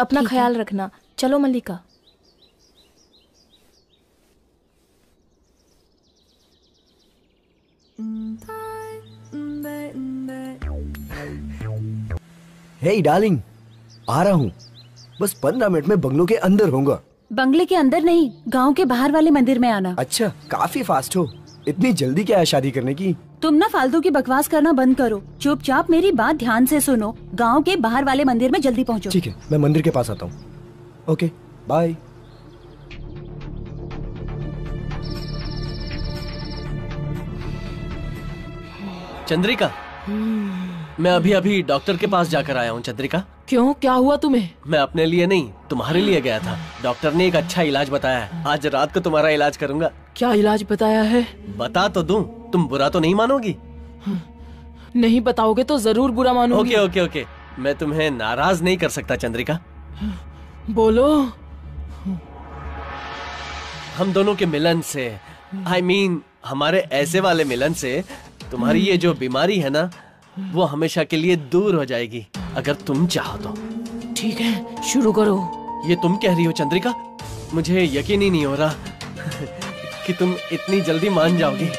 अपना ख्याल रखना। चलो मल्लिका। हे डार्लिंग, आ रहा हूँ। बस पंद्रह मिनट में बंगलों के अंदर होऊंगा। बंगले के अंदर नहीं, गांव के बाहर वाले मंदिर में आना। अच्छा, काफी फास्ट हो। इतनी जल्दी क्या है शादी करने की? तुम ना फालतू की बकवास करना बंद करो। चुपचाप मेरी बात ध्यान से सुनो। गांव के बाहर वाले मंदिर में जल्दी पहुँचो। ठीक है, मैं मंदिर के पास आता हूँ। Okay bye. चंद्रिका, मैं अभी अभी डॉक्टर के पास जाकर आया हूँ। चंद्रिका, क्यों, क्या हुआ तुम्हें? मैं अपने लिए नहीं, तुम्हारे लिए गया था। डॉक्टर ने एक अच्छा इलाज बताया है। आज रात को तुम्हारा इलाज करूँगा। क्या इलाज बताया है? बता तो दूँ, तुम बुरा तो नहीं मानोगी? नहीं बताओगे तो जरूर बुरा मानोगी। ओके ओके ओके, मैं तुम्हें नाराज नहीं कर सकता चंद्रिका। बोलो। हम दोनों के मिलन से, आई I मीन mean, हमारे ऐसे वाले मिलन से तुम्हारी ये जो बीमारी है ना वो हमेशा के लिए दूर हो जाएगी अगर तुम चाहो तो। ठीक है, शुरू करो। ये तुम कह रही हो चंद्रिका? मुझे यकीन ही नहीं हो रहा कि तुम इतनी जल्दी मान जाओगी।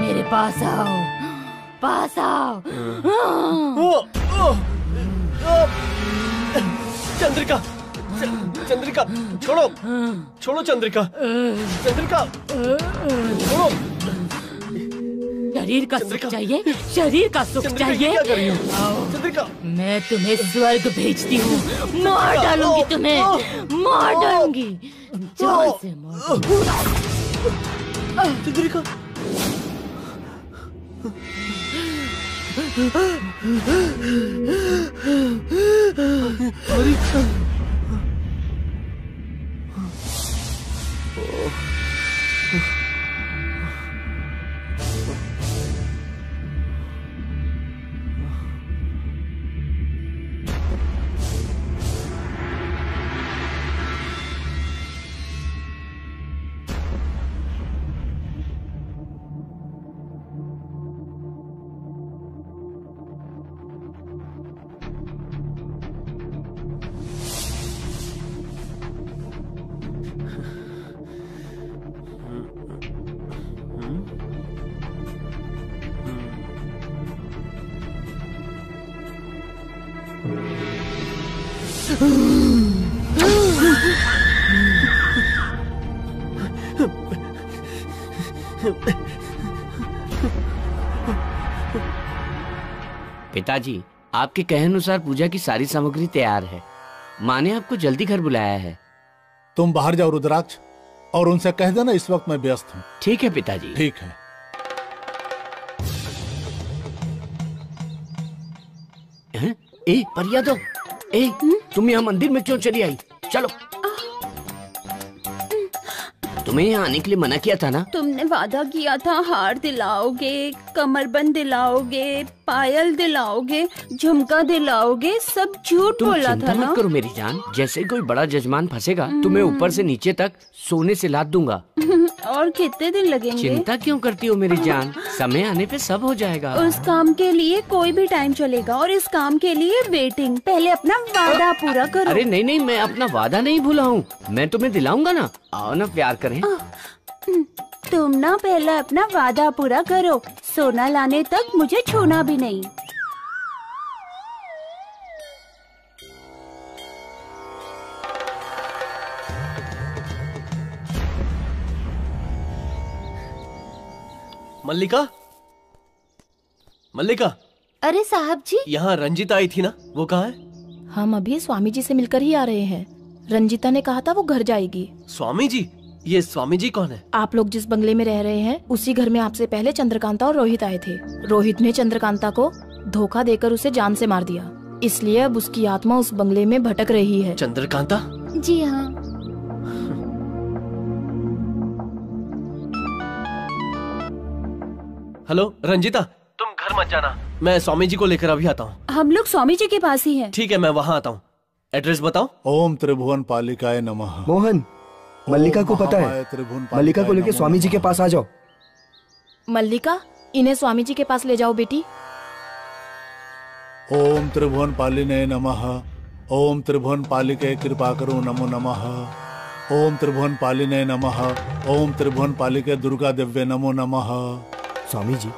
मेरे पास आओ, पास आओ। ओ, ओ, ओ, चंद्रिका, चंद्रिका छोड़ो, छोड़ो चंद्रिका, चंद्रिका छोड़ो। शरीर का सुख चाहिए, शरीर का सुख चाहिए। चंद्रिका, मैं तुम्हें स्वर्ग भेजती हूँ, मार डालूंगी तुम्हें, मार डालूंगी। चंद्रिका, पिताजी, आपके कहे अनुसार पूजा की सारी सामग्री तैयार है। माँ ने आपको जल्दी घर बुलाया है। तुम बाहर जाओ रुद्राक्ष, और उनसे कह देना इस वक्त मैं व्यस्त हूँ। ठीक है पिताजी। ठीक है। हैं? ए परिया दो, ए तुम यहाँ मंदिर में क्यों चली आई? चलो। तुम्हें यहाँ आने के लिए मना किया था ना? तुमने वादा किया था हार दिलाओगे, कमरबंद दिलाओगे, पायल दिलाओगे, झुमका दिलाओगे, सब झूठ बोला था ना? मत करो मेरी जान, जैसे कोई बड़ा जजमान फंसेगा तुम्हें ऊपर से नीचे तक सोने से लाद दूंगा। और कितने दिन लगेंगे? चिंता क्यों करती हो मेरी जान, समय आने पे सब हो जाएगा। उस काम के लिए कोई भी टाइम चलेगा और इस काम के लिए वेटिंग। पहले अपना वादा पूरा करो। अरे नहीं नहीं, मैं अपना वादा नहीं भूला हूँ, मैं तुम्हें दिलाऊंगा ना। आओ ना प्यार करें। तुम ना पहले अपना वादा पूरा करो, सोना लाने तक मुझे छूना भी नहीं। मल्लिका, मल्लिका। अरे साहब जी, यहाँ रंजीता आई थी ना, वो कहाँ है? हम अभी स्वामी जी से मिलकर ही आ रहे हैं। रंजीता ने कहा था वो घर जाएगी। स्वामी जी? ये स्वामी जी कौन है? आप लोग जिस बंगले में रह रहे हैं उसी घर में आपसे पहले चंद्रकांता और रोहित आए थे। रोहित ने चंद्रकांता को धोखा देकर उसे जान से मार दिया, इसलिए अब उसकी आत्मा उस बंगले में भटक रही है। चंद्रकांता? जी हाँ। हेलो रंजीता, तुम घर मत जाना, मैं स्वामी जी को लेकर अभी आता हूँ। हम लोग स्वामी जी के पास ही हैं। ठीक है, मैं वहाँ आता हूँ। एड्रेस बताओ। ओम त्रिभुवन पालिकाय नमः। मोहन, मल्लिका को पता है, मल्लिका को लेकर स्वामी जी के पास आ जाओ। मल्लिका, इन्हें स्वामी जी के पास ले जाओ बेटी। ओम त्रिभुवन पालिने नमः, ओम त्रिभुवन पालिके कृपा करो नमो नमः, ओम त्रिभुवन पालिने नमः, ओम त्रिभुवन पालिके दुर्गा दिव्य नमो नमः। स्वामी जी,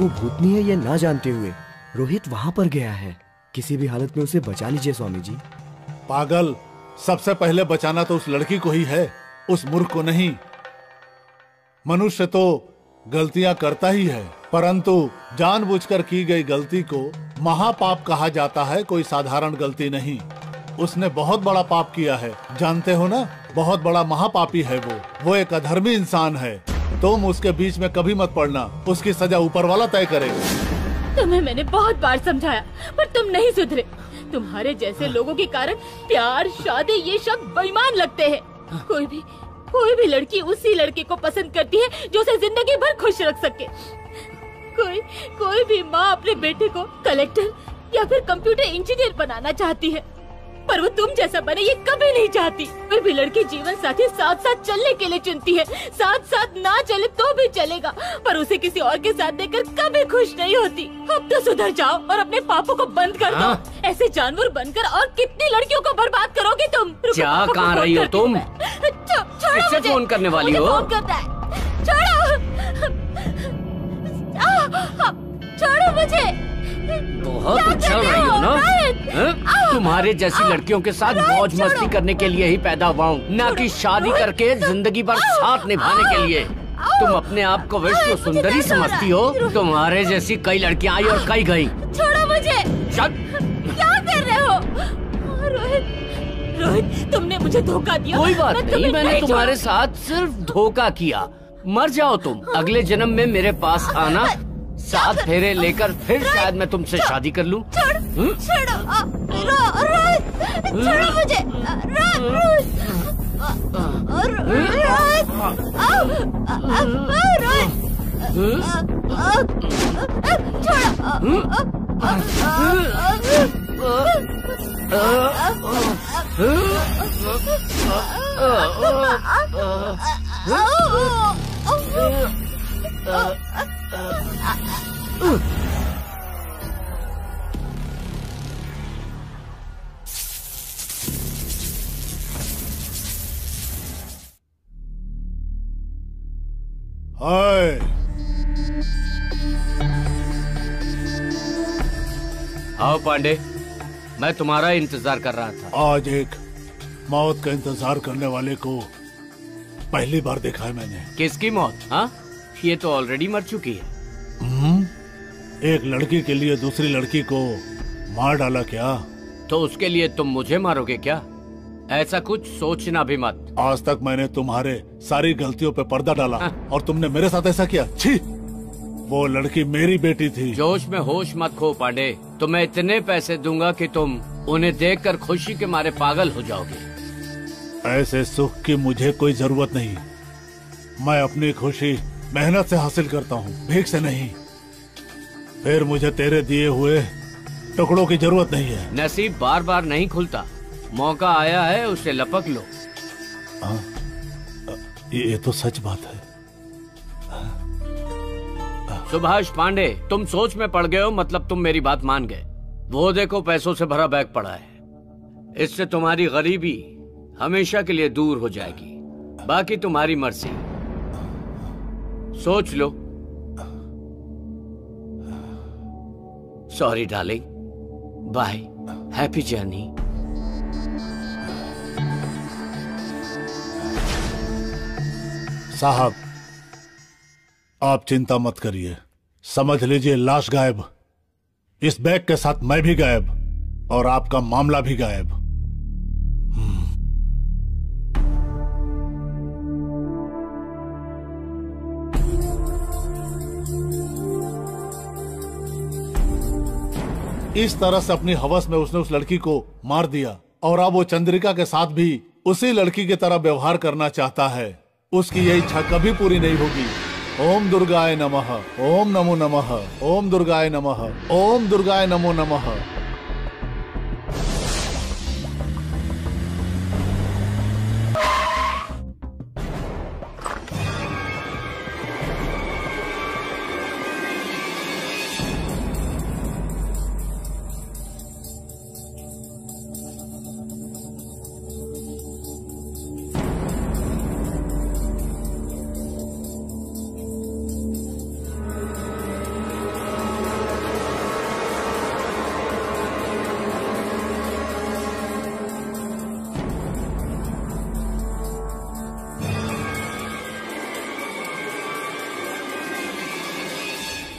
वो भूतनी है ये ना जानते हुए रोहित वहाँ पर गया है। किसी भी हालत में उसे बचा लीजिए स्वामी जी। पागल, सबसे पहले बचाना तो उस लड़की को ही है, उस मूर्ख को नहीं। मनुष्य तो गलतियां करता ही है, परंतु जानबूझकर की गई गलती को महापाप कहा जाता है, कोई साधारण गलती नहीं। उसने बहुत बड़ा पाप किया है, जानते हो ना, बहुत बड़ा महापापी है वो। वो एक अधर्मी इंसान है। तुम उसके बीच में कभी मत पड़ना, उसकी सजा ऊपर वाला तय करेगा। तुम्हें मैंने बहुत बार समझाया पर तुम नहीं सुधरे। तुम्हारे जैसे लोगों के कारण प्यार, शादी, ये शब्द बेईमान लगते हैं। कोई भी कोई भी लड़की उसी लड़के को पसंद करती है जो उसे जिंदगी भर खुश रख सके। कोई कोई भी माँ अपने बेटे को कलेक्टर या फिर कंप्यूटर इंजीनियर बनाना चाहती है, पर वो तुम जैसा बने ये कभी नहीं चाहती। कोई भी लड़की जीवन साथी साथ साथ चलने के लिए चुनती है, साथ साथ ना चले तो भी चलेगा, पर उसे किसी और के साथ देखकर कभी खुश नहीं होती। अब तो सुधर जाओ और अपने पापों को बंद कर दो। आ? ऐसे जानवर बनकर और कितनी लड़कियों को बर्बाद करोगी तुम। क्या कहाँ रही हो तुम? किससे फोन करने वाली हो? फोन करता है। छोड़ो मुझे। बहुत अच्छा रही हो ना? तुम्हारे जैसी लड़कियों के साथ मौज मस्ती करने के लिए ही पैदा हुआ हूँ, ना कि शादी करके जिंदगी भर साथ निभाने के लिए। तुम अपने आप को विश्व सुंदरी समझती हो? तुम्हारे जैसी कई लड़कियाँ आई और कई गई। छोड़ो मुझे। क्या कर रहे हो रोहित? रोहित तुमने मुझे धोखा दिया। कोई बात नहीं, मैंने तुम्हारे साथ सिर्फ धोखा किया। मर जाओ तुम। अगले जन्म में मेरे पास आना, सात फेरे लेकर फिर शायद मैं तुमसे शादी कर लूं। छोड़, छोड़ो, रो, रोहित, छोड़ो मुझे, रोहित, रोहित, हाय आओ पांडे, मैं तुम्हारा इंतजार कर रहा था। आज एक मौत का इंतजार करने वाले को पहली बार देखा है मैंने। किसकी मौत? हाँ, ये तो ऑलरेडी मर चुकी है। हम्म, एक लड़की के लिए दूसरी लड़की को मार डाला क्या? तो उसके लिए तुम मुझे मारोगे क्या? ऐसा कुछ सोचना भी मत। आज तक मैंने तुम्हारे सारी गलतियों पे पर्दा डाला। हाँ। और तुमने मेरे साथ ऐसा किया? छी, वो लड़की मेरी बेटी थी। जोश में होश मत खो पांडे। तुम्हें इतने पैसे दूंगा कि तुम उन्हें देखकर खुशी के मारे पागल हो जाओगे। ऐसे सुख की मुझे कोई जरूरत नहीं। मैं अपनी खुशी मेहनत से हासिल करता हूँ, भीख से नहीं। फिर मुझे तेरे दिए हुए टुकड़ों की जरूरत नहीं है। नसीब बार बार नहीं खुलता, मौका आया है उसे लपक लो। आ, ये तो सच बात है। सुभाष पांडे, तुम सोच में पड़ गए हो, मतलब तुम मेरी बात मान गए। वो देखो पैसों से भरा बैग पड़ा है, इससे तुम्हारी गरीबी हमेशा के लिए दूर हो जाएगी। बाकी तुम्हारी मर्जी, सोच लो। Sorry darling, bye, happy journey. साहब, आप चिंता मत करिए, समझ लीजिए लाश गायब। इस बैग के साथ मैं भी गायब और आपका मामला भी गायब। इस तरह से अपनी हवस में उसने उस लड़की को मार दिया और अब वो चंद्रिका के साथ भी उसी लड़की की तरह व्यवहार करना चाहता है। उसकी यह इच्छा कभी पूरी नहीं होगी। ओम दुर्गाय नमः, ओम नमो नमः, ओम दुर्गाय नमः, ओम दुर्गाय नमो नमः।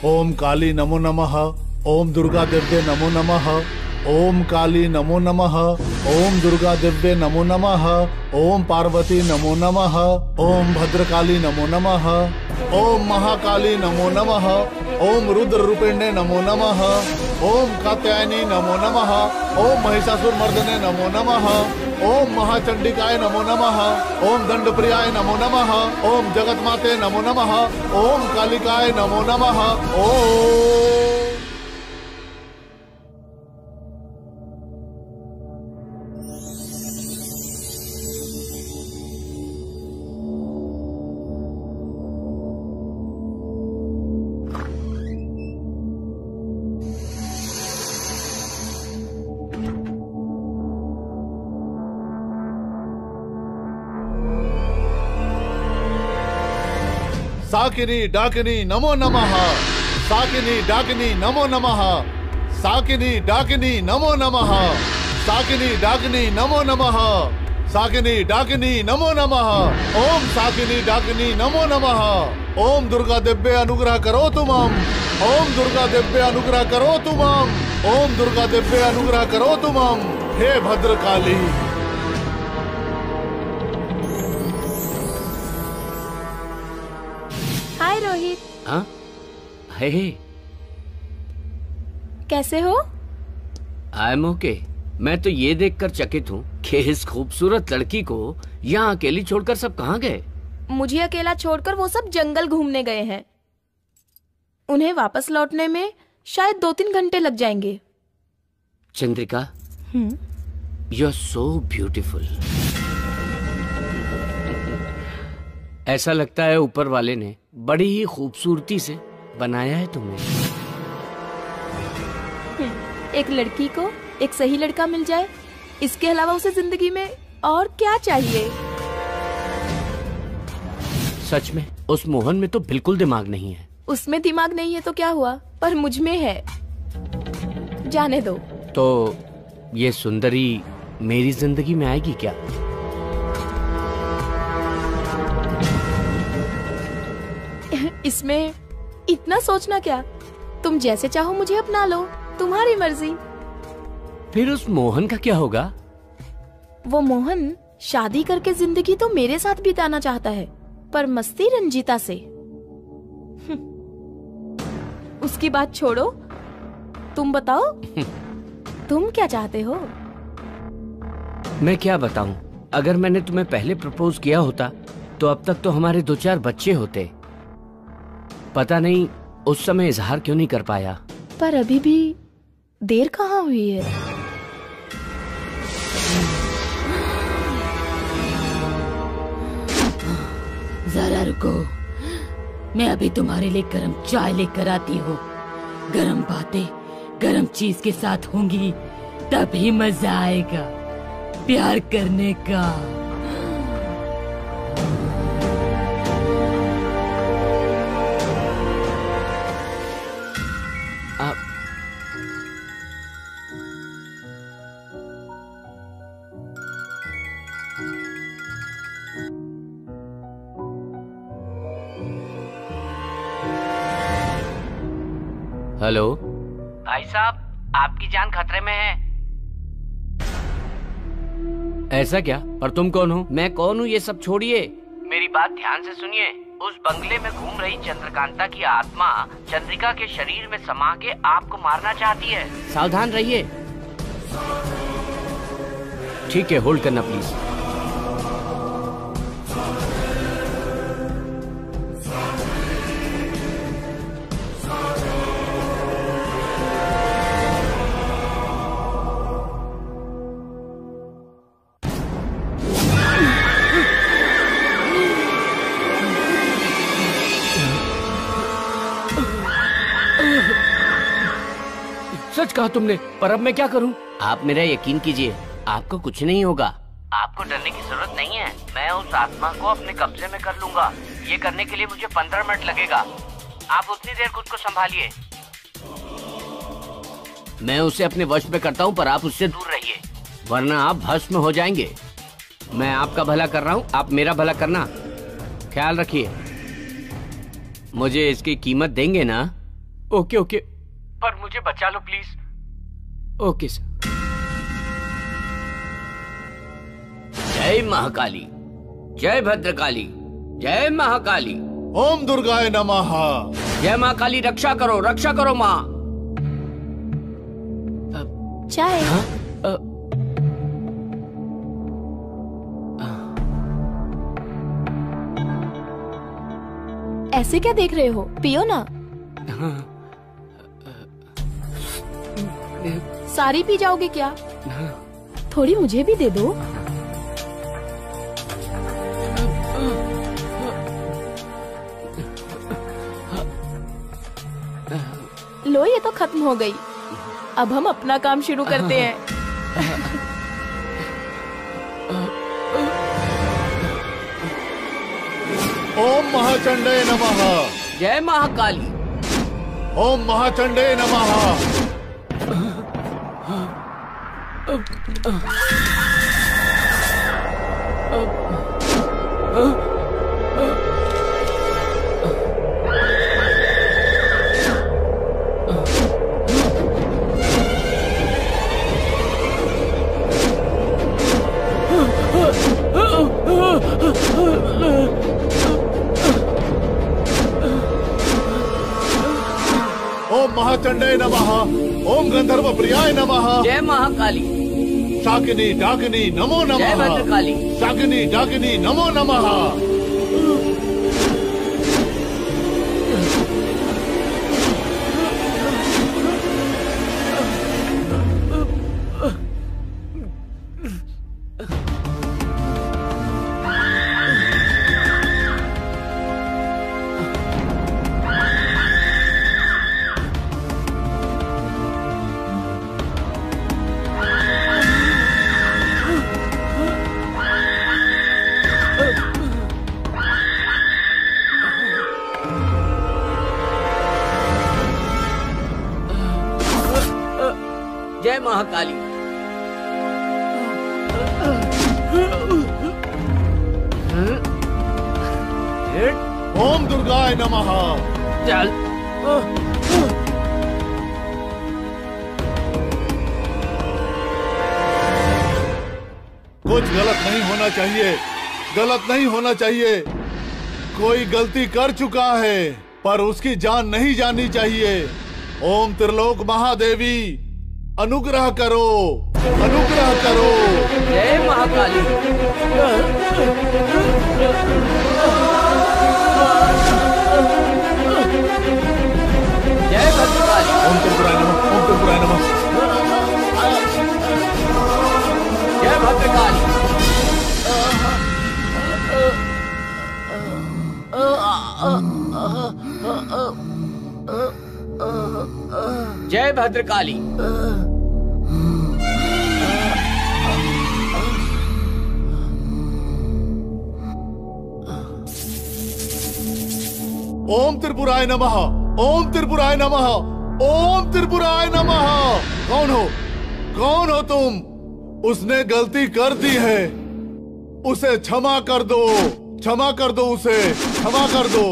ओम काली नमो नमः, ओम दुर्गा दिव्ये नमो नमः, ओम काली नमो नमः, ओम दुर्गा दिव्ये नमो नमः, ओम पार्वती नमो नमः, ओम भद्रकाली नमो नमः, ओम महाकाली नमो नमः, ओम रुद्र रूपिणे नमो नमः। ओम कात्यायनी नमो नमः। ओम महिषासुर मर्दने नमो नमः। ओम महाचंडिकाय नमो नमः। ओम दंडप्रियाय नमो नमः। ओम जगत माते नमो नमः। ओम कालिकाय नमो नमः। ओम साकिनी डाकिनी नमो नमः। साकिनी डाकिनी नमो नमः। साकिनी डाकिनी नमो नमः। साकिनी डाकिनी नमो नमः। साकिनी डाकिनी नमो नमः। ओम साकिनी डाकिनी नमो नमः। ओम दुर्गा दिव्य अनुग्रह करो तुम। ओम दुर्गा दिव्य अनुग्रह करो तुम। ओम दुर्गा दिव्य अनुग्रह करो तुम। हे भद्रकाली। हाय रोहित। हाँ हे हे कैसे हो? I am okay. मैं तो ये देखकर चकित हूँ कि इस खूबसूरत लड़की को यहाँ अकेली छोड़कर सब कहाँ गए? मुझे अकेला छोड़कर वो सब जंगल घूमने गए हैं। उन्हें वापस लौटने में शायद दो तीन घंटे लग जाएंगे। Chandrika you are so beautiful. ऐसा लगता है ऊपर वाले ने बड़ी ही खूबसूरती से बनाया है तुम्हें। एक लड़की को एक सही लड़का मिल जाए, इसके अलावा उसे जिंदगी में और क्या चाहिए? सच में उस मोहन में तो बिल्कुल दिमाग नहीं है। उसमें दिमाग नहीं है तो क्या हुआ, पर मुझ में है। जाने दो। तो ये सुंदरी मेरी जिंदगी में आएगी क्या? इसमें इतना सोचना क्या, तुम जैसे चाहो मुझे अपना लो, तुम्हारी मर्जी। फिर उस मोहन का क्या होगा? वो मोहन शादी करके जिंदगी तो मेरे साथ बिताना चाहता है, पर मस्ती रंजीता से। उसकी बात छोड़ो, तुम बताओ तुम क्या चाहते हो? मैं क्या बताऊं? अगर मैंने तुम्हें पहले प्रपोज किया होता तो अब तक तो हमारे दो चार बच्चे होते। पता नहीं उस समय इजहार क्यों नहीं कर पाया। पर अभी भी देर कहाँ हुई है? जरा रुको, मैं अभी तुम्हारे लिए गरम चाय लेकर आती हूँ। गरम बातें गरम चीज के साथ होंगी तभी मजा आएगा प्यार करने का। हेलो भाई साहब, आपकी जान खतरे में है। ऐसा क्या? पर तुम कौन हो? मैं कौन हूँ ये सब छोड़िए, मेरी बात ध्यान से सुनिए। उस बंगले में घूम रही चंद्रकांता की आत्मा चंद्रिका के शरीर में समा के आपको मारना चाहती है। सावधान रहिए। ठीक है, होल्ड करना प्लीज। कहा तुमने, पर अब मैं क्या करूं? आप मेरा यकीन कीजिए, आपको कुछ नहीं होगा। आपको डरने की जरूरत नहीं है, मैं उस आत्मा को अपने कब्जे में कर लूंगा। ये करने के लिए मुझे पंद्रह मिनट लगेगा, आप उतनी देर खुद को संभालिए। मैं उसे अपने वश में करता हूं, पर आप उससे दूर रहिए वरना आप भस्म हो जाएंगे। मैं आपका भला कर रहा हूँ, आप मेरा भला करना। ख्याल रखिए, मुझे इसकी कीमत देंगे ना? ओके ओके, पर मुझे बचा लो प्लीज। Okay sir. जय महाकाली, जय भद्रकाली, जय महाकाली, ओम दुर्गाय नमः। जय माँ काली, रक्षा करो, रक्षा करो माँ। चाय ऐसे क्या देख रहे हो, पियो ना। सारी पी जाओगे क्या, थोड़ी मुझे भी दे दो। लो ये तो खत्म हो गई, अब हम अपना काम शुरू करते हैं। ओम महाचंडे नमः। जय महाकाली। ओम महाचंडे नमः। ओम महाचंडे नमः। ओम गंधर्व प्रियाय नमः। जय महाकाली। शाकिनी डाकिनी नमो नमः। जय भद्रकाली। शाकिनी डाकिनी नमो नमः। गलत नहीं होना चाहिए, कोई गलती कर चुका है पर उसकी जान नहीं जानी चाहिए। ओम त्रिलोक महादेवी अनुग्रह करो, अनुग्रह करो। जय महाकाली। जय भद्रकाली। ओम त्रिपुराय नमः। ओम त्रिपुराय नमः। ओम त्रिपुराय नमः। कौन हो, कौन हो तुम? उसने गलती कर दी है, उसे क्षमा कर दो, क्षमा कर दो, उसे क्षमा कर दो।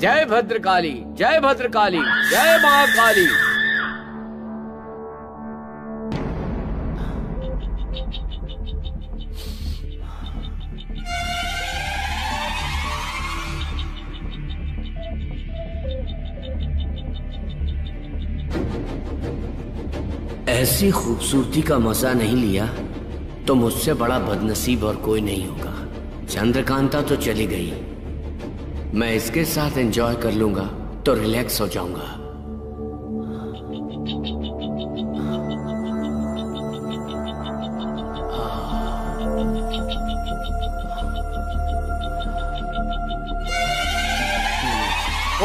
जय भद्रकाली, जय भद्रकाली, जय महाकाली। ऐसी खूबसूरती का मजा नहीं लिया तो मुझसे बड़ा बदनसीब और कोई नहीं होगा। चंद्रकांता तो चली गई, मैं इसके साथ एंजॉय कर लूंगा तो रिलैक्स हो जाऊंगा।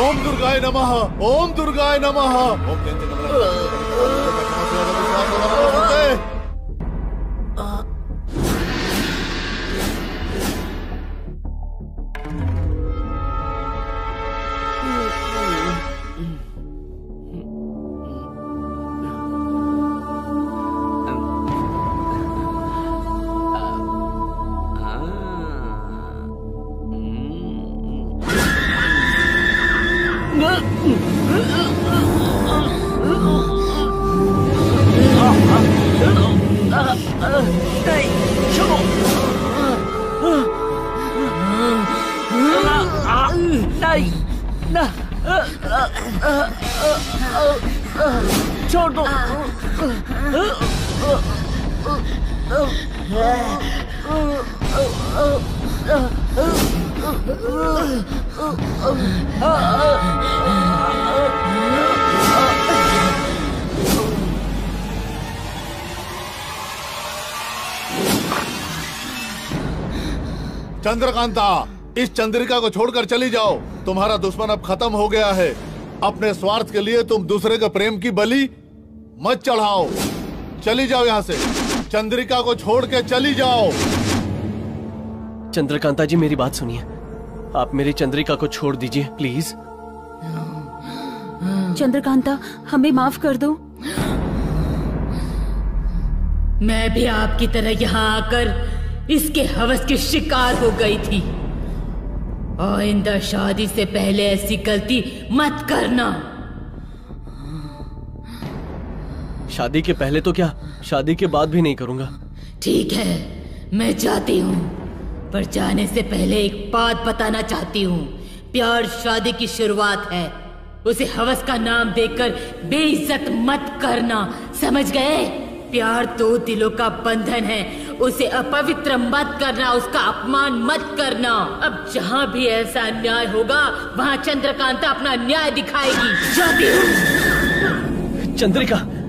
ओम दुर्गाय नमः। ओम दुर्गाय नमः। Uh-huh. छोड़ दो। चंद्रकांता, इस चंद्रिका को छोड़कर चली जाओ। तुम्हारा दुश्मन अब खत्म हो गया है। अपने स्वार्थ के लिए तुम दूसरे के प्रेम की बलि मत चढ़ाओ। चली जाओ यहाँ से। चंद्रिका को छोड़ के चली जाओ। चंद्रकांता जी, मेरी बात सुनिए। आप मेरी चंद्रिका को छोड़ दीजिए प्लीज। चंद्रकांता, हमें माफ कर दो। मैं भी आपकी तरह यहाँ आकर इसके हवस की शिकार हो गई थी। आइंदा शादी से पहले ऐसी गलती मत करना। शादी के पहले तो क्या, शादी के बाद भी नहीं करूंगा। ठीक है, मैं जाती हूँ, पर जाने से पहले एक बात बताना चाहती हूँ। प्यार शादी की शुरुआत है, उसे हवस का नाम देकर बेइज्जत मत करना, समझ गए? प्यार दो दिलों का बंधन है, उसे अपवित्र मत करना, उसका अपमान मत करना। अब जहाँ भी ऐसा अन्याय होगा वहाँ चंद्रकांता अपना न्याय दिखाएगी। जाती हूँ। चंद्रिका,